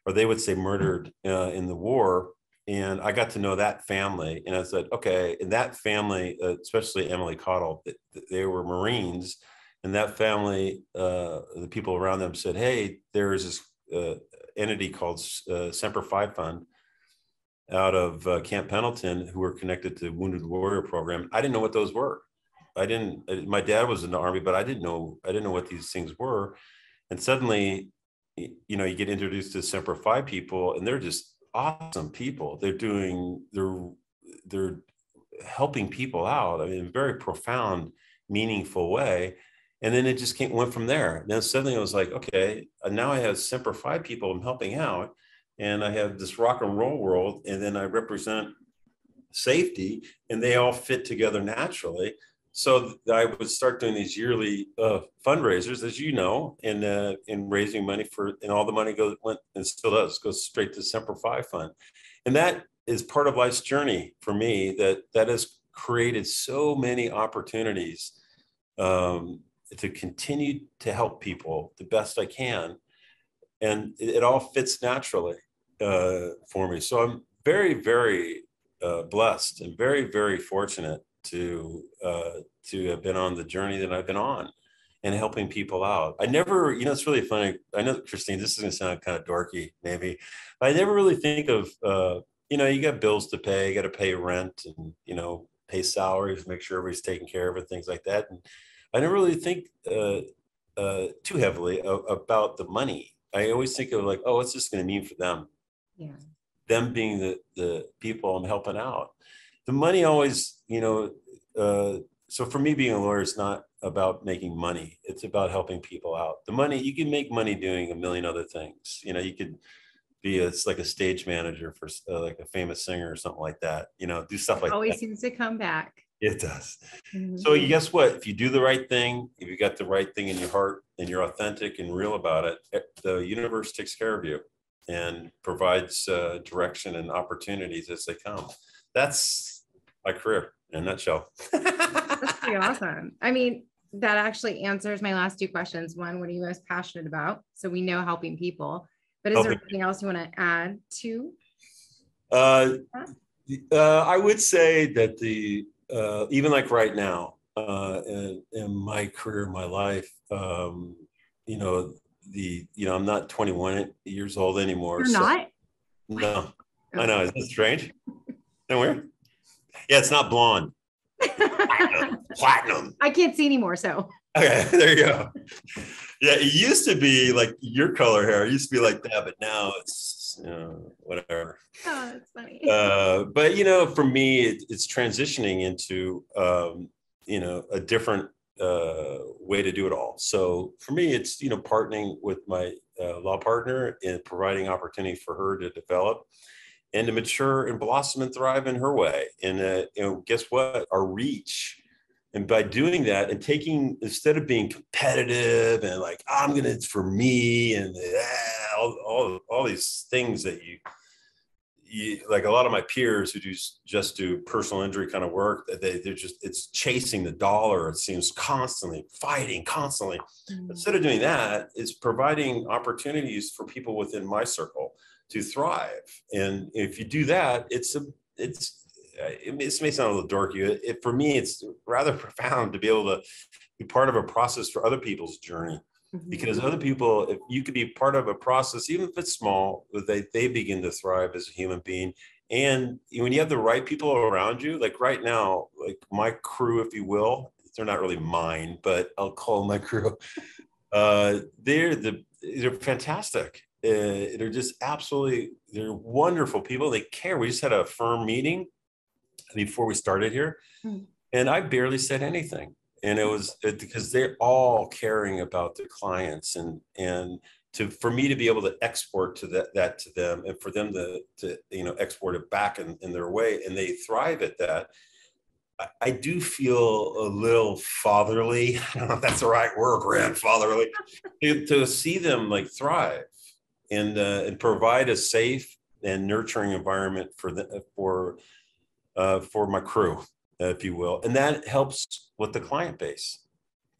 or they would say murdered uh, in the war. And I got to know that family, and I said, okay, and that family, uh, especially Emily Cottle, they, they were Marines, and that family, uh, the people around them said, hey, there is this uh, entity called uh, Semper Fi Fund out of uh, Camp Pendleton, who were connected to the Wounded Warrior Program. I didn't know what those were. I didn't, my dad was in the Army, but I didn't know, I didn't know what these things were. And suddenly, you know, you get introduced to Semper Fi people, and they're just awesome people. They're doing, they're, they're helping people out, I mean, in a very profound, meaningful way. And then it just came, went from there. And then suddenly I was like, okay, now I have Semper Fi people I'm helping out. And I have this rock and roll world, and then I represent safety, and they all fit together naturally. So I would start doing these yearly uh, fundraisers, as you know, and uh, and raising money for, and all the money goes went and still does goes straight to Semper Fi Fund, and that is part of life's journey for me. That that has created so many opportunities um, to continue to help people the best I can. And it all fits naturally uh, for me. So I'm very, very uh, blessed and very, very fortunate to uh, to have been on the journey that I've been on and helping people out. I never, you know, it's really funny. I know, Christine, this is gonna sound kind of dorky maybe. I never really think of, uh, you know, you got bills to pay, you gotta pay rent and, you know, pay salaries, make sure everybody's taken care of and things like that. And I never really think uh, uh, too heavily of, about the money. I always think of like, oh, what's this going to mean for them? Yeah. Them being the, the people I'm helping out. The money always, you know, uh, so for me being a lawyer, it's not about making money. It's about helping people out. The money, you can make money doing a million other things. You know, you could be a, it's like a stage manager for uh, like a famous singer or something like that. You know, do stuff like that. It always seems to come back. It does. Mm-hmm. So guess what? If you do the right thing, if you got the right thing in your heart and you're authentic and real about it, the universe takes care of you and provides uh, direction and opportunities as they come. That's my career in a nutshell. That's pretty awesome. I mean, that actually answers my last two questions. One, what are you most passionate about? So we know helping people, but is helping. there anything else you want to add to? Uh, uh, I would say that the, uh, even like right now, uh, in, in my career, my life, um, you know, the, you know, I'm not twenty-one years old anymore. You're so, not? No, okay. I know. Isn't that strange? And weird? Yeah, it's not blonde. Platinum. Platinum. I can't see anymore, so. Okay, there you go. Yeah, it used to be like your color hair. It used to be like that, but now it's, you know, whatever. Oh, that's funny. Uh, but, you know, for me, it, it's transitioning into, um, you know, a different uh, way to do it all. So for me, it's, you know, partnering with my uh, law partner and providing opportunity for her to develop and to mature and blossom and thrive in her way. And, uh, you know, guess what? Our reach. And by doing that and taking, instead of being competitive and like, oh, I'm going to, it's for me and ah, all, all, all these things that you, you, like a lot of my peers who do just do personal injury kind of work, that they, they're just, it's chasing the dollar. It seems constantly fighting, constantly. Mm-hmm. Instead of doing that, it's providing opportunities for people within my circle to thrive. And if you do that, it's a, it's, it may sound a little dorky. It, for me, it's rather profound to be able to be part of a process for other people's journey, mm-hmm. because other people, if you could be part of a process, even if it's small, they, they begin to thrive as a human being. And when you have the right people around you, like right now, like my crew, if you will, they're not really mine, but I'll call my crew. Uh, they're the, they're fantastic. Uh, they're just absolutely, they're wonderful people. They care. We just had a firm meeting before we started here, and I barely said anything, and it was it, because they're all caring about the clients, and and to for me to be able to export to that that to them, and for them to to you know export it back in, in their way, and they thrive at that. I, I do feel a little fatherly. I don't know if that's the right word, grandfatherly, to, to see them like thrive and uh, and provide a safe and nurturing environment for the for. Uh, for my crew, uh, if you will. And that helps with the client base.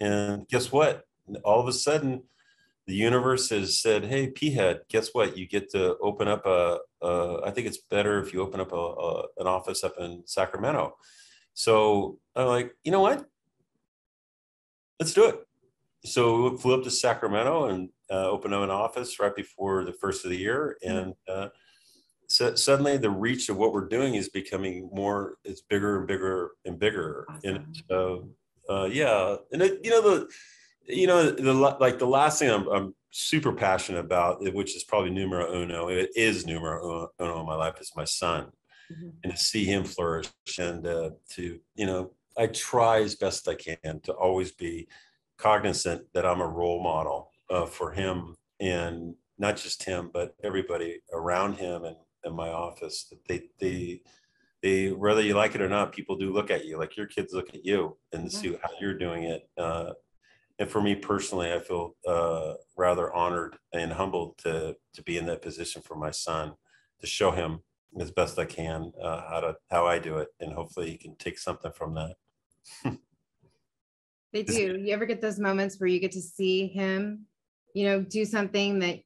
And guess what? All of a sudden, the universe has said, hey, P-Head, guess what? You get to open up a, a I think it's better if you open up a, a, an office up in Sacramento. So I'm like, you know what? Let's do it. So we flew up to Sacramento and uh, opened up an office right before the first of the year. And uh, So suddenly the reach of what we're doing is becoming more, it's bigger and bigger and bigger. Awesome. And so, uh, yeah. And it, you know, the, you know, the, like the last thing I'm, I'm super passionate about, which is probably numero uno, it is numero uno in my life, is my son, mm-hmm. and to see him flourish and uh, to, you know, I try as best I can to always be cognizant that I'm a role model uh, for him, and not just him, but everybody around him and, in my office, that they, they, they, whether you like it or not, people do look at you, like your kids look at you and yeah. see how you're doing it. Uh, and for me personally, I feel uh, rather honored and humbled to, to be in that position for my son, to show him as best I can uh, how to, how I do it. And hopefully he can take something from that. They do. You ever get those moments where you get to see him, you know, do something that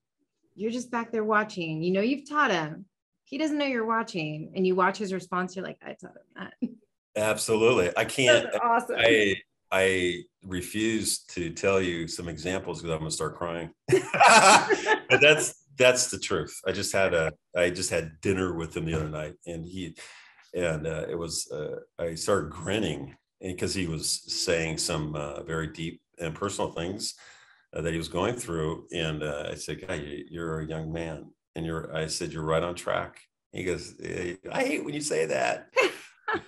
you're just back there watching, you know, you've taught him. He doesn't know you're watching, and you watch his response. You're like, I taught him that. Absolutely. I can't. Awesome. I, I refuse to tell you some examples because I'm going to start crying. But that's, that's the truth. I just had a, I just had dinner with him the other night, and he, and uh, it was, uh, I started grinning because he was saying some uh, very deep and personal things uh, that he was going through. And uh, I said, God, you're a young man. And you're, I said, you're right on track. He goes, I hate when you say that.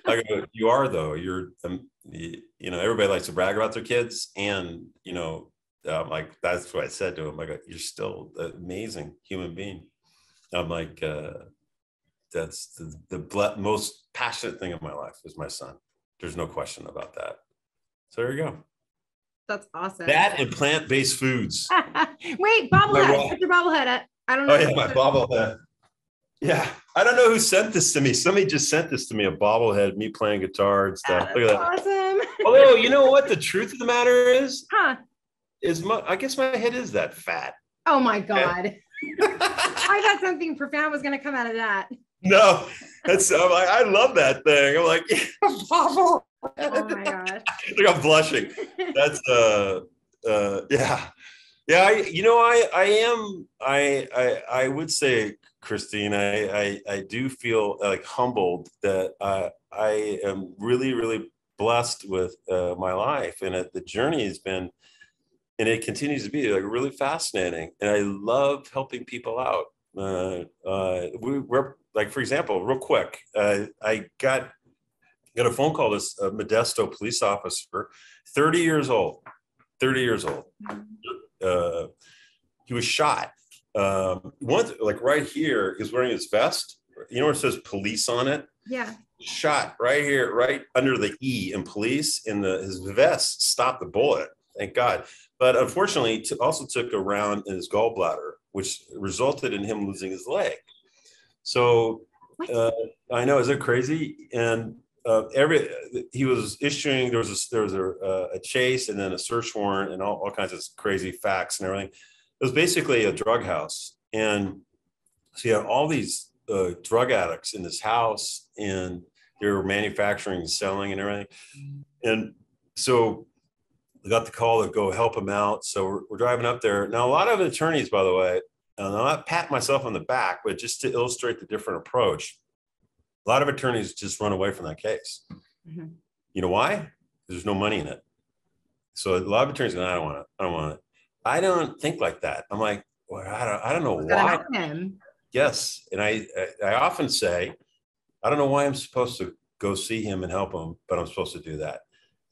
I go, you are though. You're, um, you, you know, everybody likes to brag about their kids. And, you know, I'm like, that's what I said to him. I go, you're still an amazing human being. I'm like, uh, that's the, the ble- most passionate thing of my life is my son. There's no question about that. So there you go. That's awesome. That and plant-based foods. Wait, bobblehead, put your bobblehead up. I don't know. Oh, yeah, my bobblehead. Yeah. I don't know who sent this to me. Somebody just sent this to me, a bobblehead, me playing guitar and stuff. Look at that. Awesome. Although, you know what? The truth of the matter is, huh? Is my, I guess my head is that fat. Oh my God. I thought something profound was going to come out of that. No, that's, I'm like, I love that thing. I'm like, yeah, bobblehead. Oh my gosh. Like I'm blushing. That's, uh, uh, yeah. Yeah. I, you know, I, I am, I, I, I would say, Christine, I, I, I do feel like humbled that uh, I am really, really blessed with uh, my life. And uh, the journey has been, and it continues to be like really fascinating. And I love helping people out. Uh, uh, we were like, for example, real quick, uh, I got, got a phone call, this uh, Modesto police officer, thirty years old, thirty years old. Uh, he was shot. Um, one th- like right here is wearing his vest. You know where it says police on it? Yeah. Shot right here, right under the E in police, in the his vest stopped the bullet. Thank God. But unfortunately, t- also took a round in his gallbladder, which resulted in him losing his leg. So uh, I know, is it crazy? And uh, every he was issuing there was a, there was a, a chase and then a search warrant and all, all kinds of crazy facts and everything. It was basically a drug house. And so you had all these uh, drug addicts in this house, and they were manufacturing and selling and everything. And so we got the call to go help them out. So we're, we're driving up there. Now, a lot of attorneys, by the way, and I'll not pat myself on the back, but just to illustrate the different approach, a lot of attorneys just run away from that case. Mm-hmm. You know why? Because there's no money in it. So a lot of attorneys go, I don't want it. I don't want it. I don't think like that. I'm like, well, I don't, I don't know why. Yes. And I, I often say, I don't know why I'm supposed to go see him and help him, but I'm supposed to do that.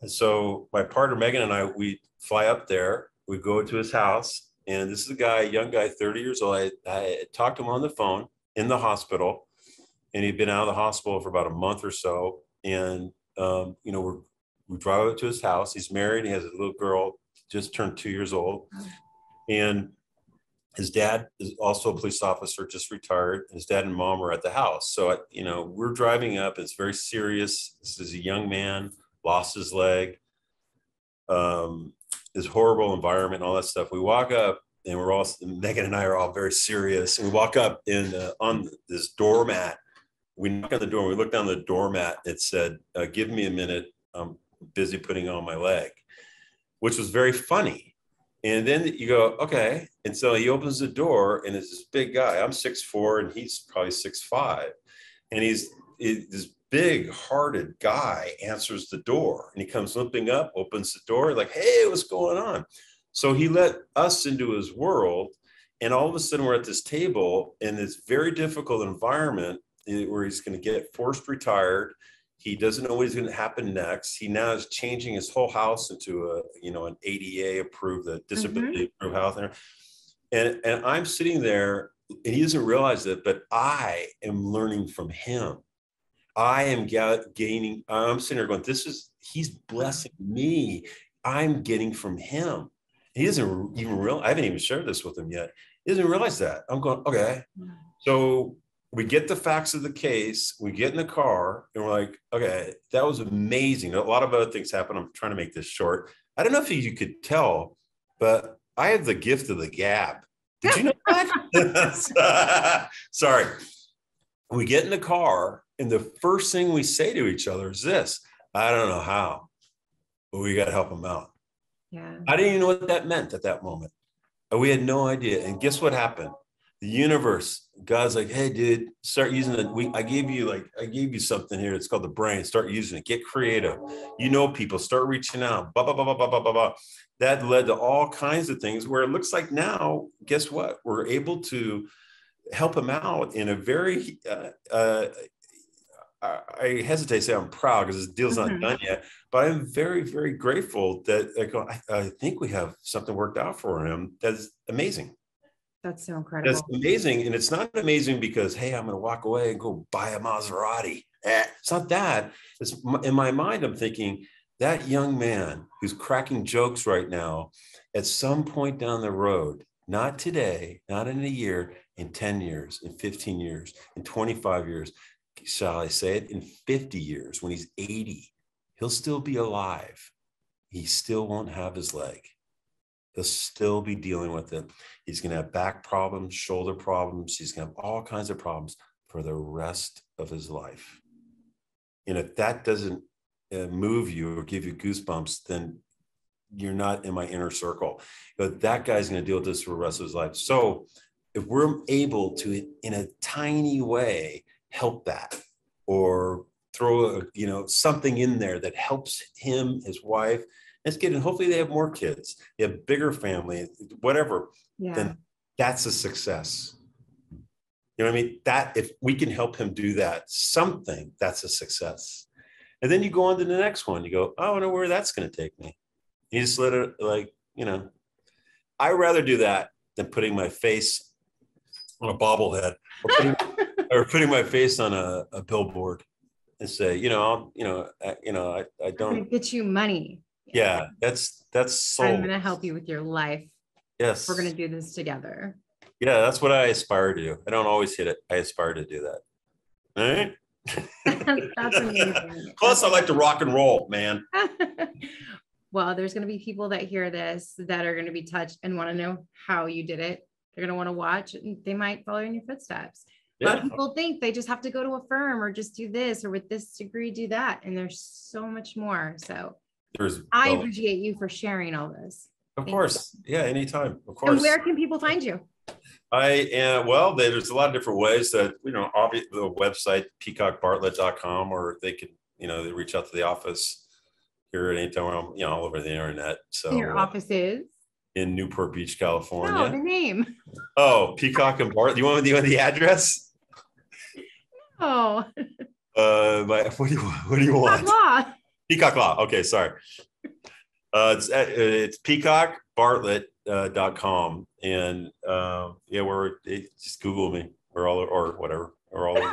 And so my partner, Megan, and I, we fly up there, we go to his house, and this is a guy, young guy, thirty years old. I, I talked to him on the phone in the hospital, and he'd been out of the hospital for about a month or so. And, um, you know, we're, we drive up to his house. He's married. He has a little girl, just turned two years old. And his dad is also a police officer, just retired. His dad and mom are at the house. So, you know, we're driving up. It's very serious. This is a young man, lost his leg, um, this horrible environment, all that stuff. We walk up and we're all, Megan and I are all very serious. And we walk up and uh, on this doormat, we knock on the door, we look down the doormat. It said, uh, give me a minute. I'm busy putting on my leg. Which was very funny. And then you go, okay. And so he opens the door and it's this big guy. I'm six foot four and he's probably six foot five. And he's, he's this big hearted guy, answers the door. And he comes limping up, opens the door, like, hey, what's going on? So he let us into his world. And all of a sudden we're at this table in this very difficult environment where he's going to get forced retired. He doesn't know what's going to happen next. He now is changing his whole house into a, you know, an A D A approved, the disability mm-hmm. approved house. And, and I'm sitting there and he doesn't realize it, but I am learning from him. I am ga- gaining, I'm sitting there going, this is, he's blessing me. I'm getting from him. He doesn't even realize, I haven't even shared this with him yet. He doesn't realize that. I'm going, okay. So we get the facts of the case, we get in the car, and we're like, okay, that was amazing. A lot of other things happen. I'm trying to make this short. I don't know if you could tell, but I have the gift of the gab. Did you know that? Sorry. We get in the car, and the first thing we say to each other is this, I don't know how, but we got to help them out. Yeah. I didn't even know what that meant at that moment. We had no idea. And guess what happened? The universe, God's like, hey, dude, start using it. We, I gave you like, I gave you something here. It's called the brain. Start using it. Get creative. You know, people start reaching out. Blah, blah, blah, blah, blah, blah, blah. That led to all kinds of things where it looks like now, guess what? We're able to help him out in a very, uh, uh, I, I hesitate to say I'm proud because this deal's not mm-hmm. done yet, but I'm very, very grateful that I, go, I, I think we have something worked out for him. That's amazing. That's so incredible. That's amazing. And it's not amazing because, hey, I'm going to walk away and go buy a Maserati. Eh, it's not that. It's in my mind, I'm thinking that young man who's cracking jokes right now, at some point down the road, not today, not in a year, in ten years, in fifteen years, in twenty-five years, shall I say it, in fifty years, when he's eighty, he'll still be alive. He still won't have his leg. He'll still be dealing with it. He's going to have back problems, shoulder problems. He's going to have all kinds of problems for the rest of his life. And if that doesn't uh, move you or give you goosebumps, then you're not in my inner circle. But that guy's going to deal with this for the rest of his life. So if we're able to, in a tiny way, help that, or throw a, you know, something in there that helps him, his wife, let's get in. Hopefully they have more kids, they have bigger family, whatever. Yeah. Then that's a success. You know what I mean? That if we can help him do that, something, that's a success. And then you go on to the next one. You go, I don't know where that's going to take me. You just let it, like, you know, I rather do that than putting my face on a bobblehead or putting, or putting my face on a, a billboard and say, you know, I'll, you know, I, you know, I, I don't get you money. Yeah, that's that's soul. I'm going to help you with your life. Yes. We're going to do this together. Yeah, that's what I aspire to do. I don't always hit it. I aspire to do that. All right? That's amazing. Plus, I like to rock and roll, man. Well, there's going to be people that hear this that are going to be touched and want to know how you did it. They're going to want to watch it, and they might follow in your footsteps. Yeah. A lot of people think they just have to go to a firm or just do this or with this degree, do that. And there's so much more. So. There's, I appreciate you for sharing all this. Of Thank course. You. Yeah, anytime. Of course. And where can people find you? I am, well, there's a lot of different ways that, you know, obviously the website, peacock bartlett dot com, or they could, you know, they reach out to the office here at anytime. I'm, you know, all over the internet. So your office is? In Newport Beach, California. Oh, the name. Oh, Peacock and Bartlett. Do you want the, the address? No. Uh, my, what do you, what do you want? Law. Peacock Law. Okay, sorry. Uh, it's it's peacock bartlett dot com, uh, and uh, yeah, we're it, just Google me. We're all or whatever. We're all.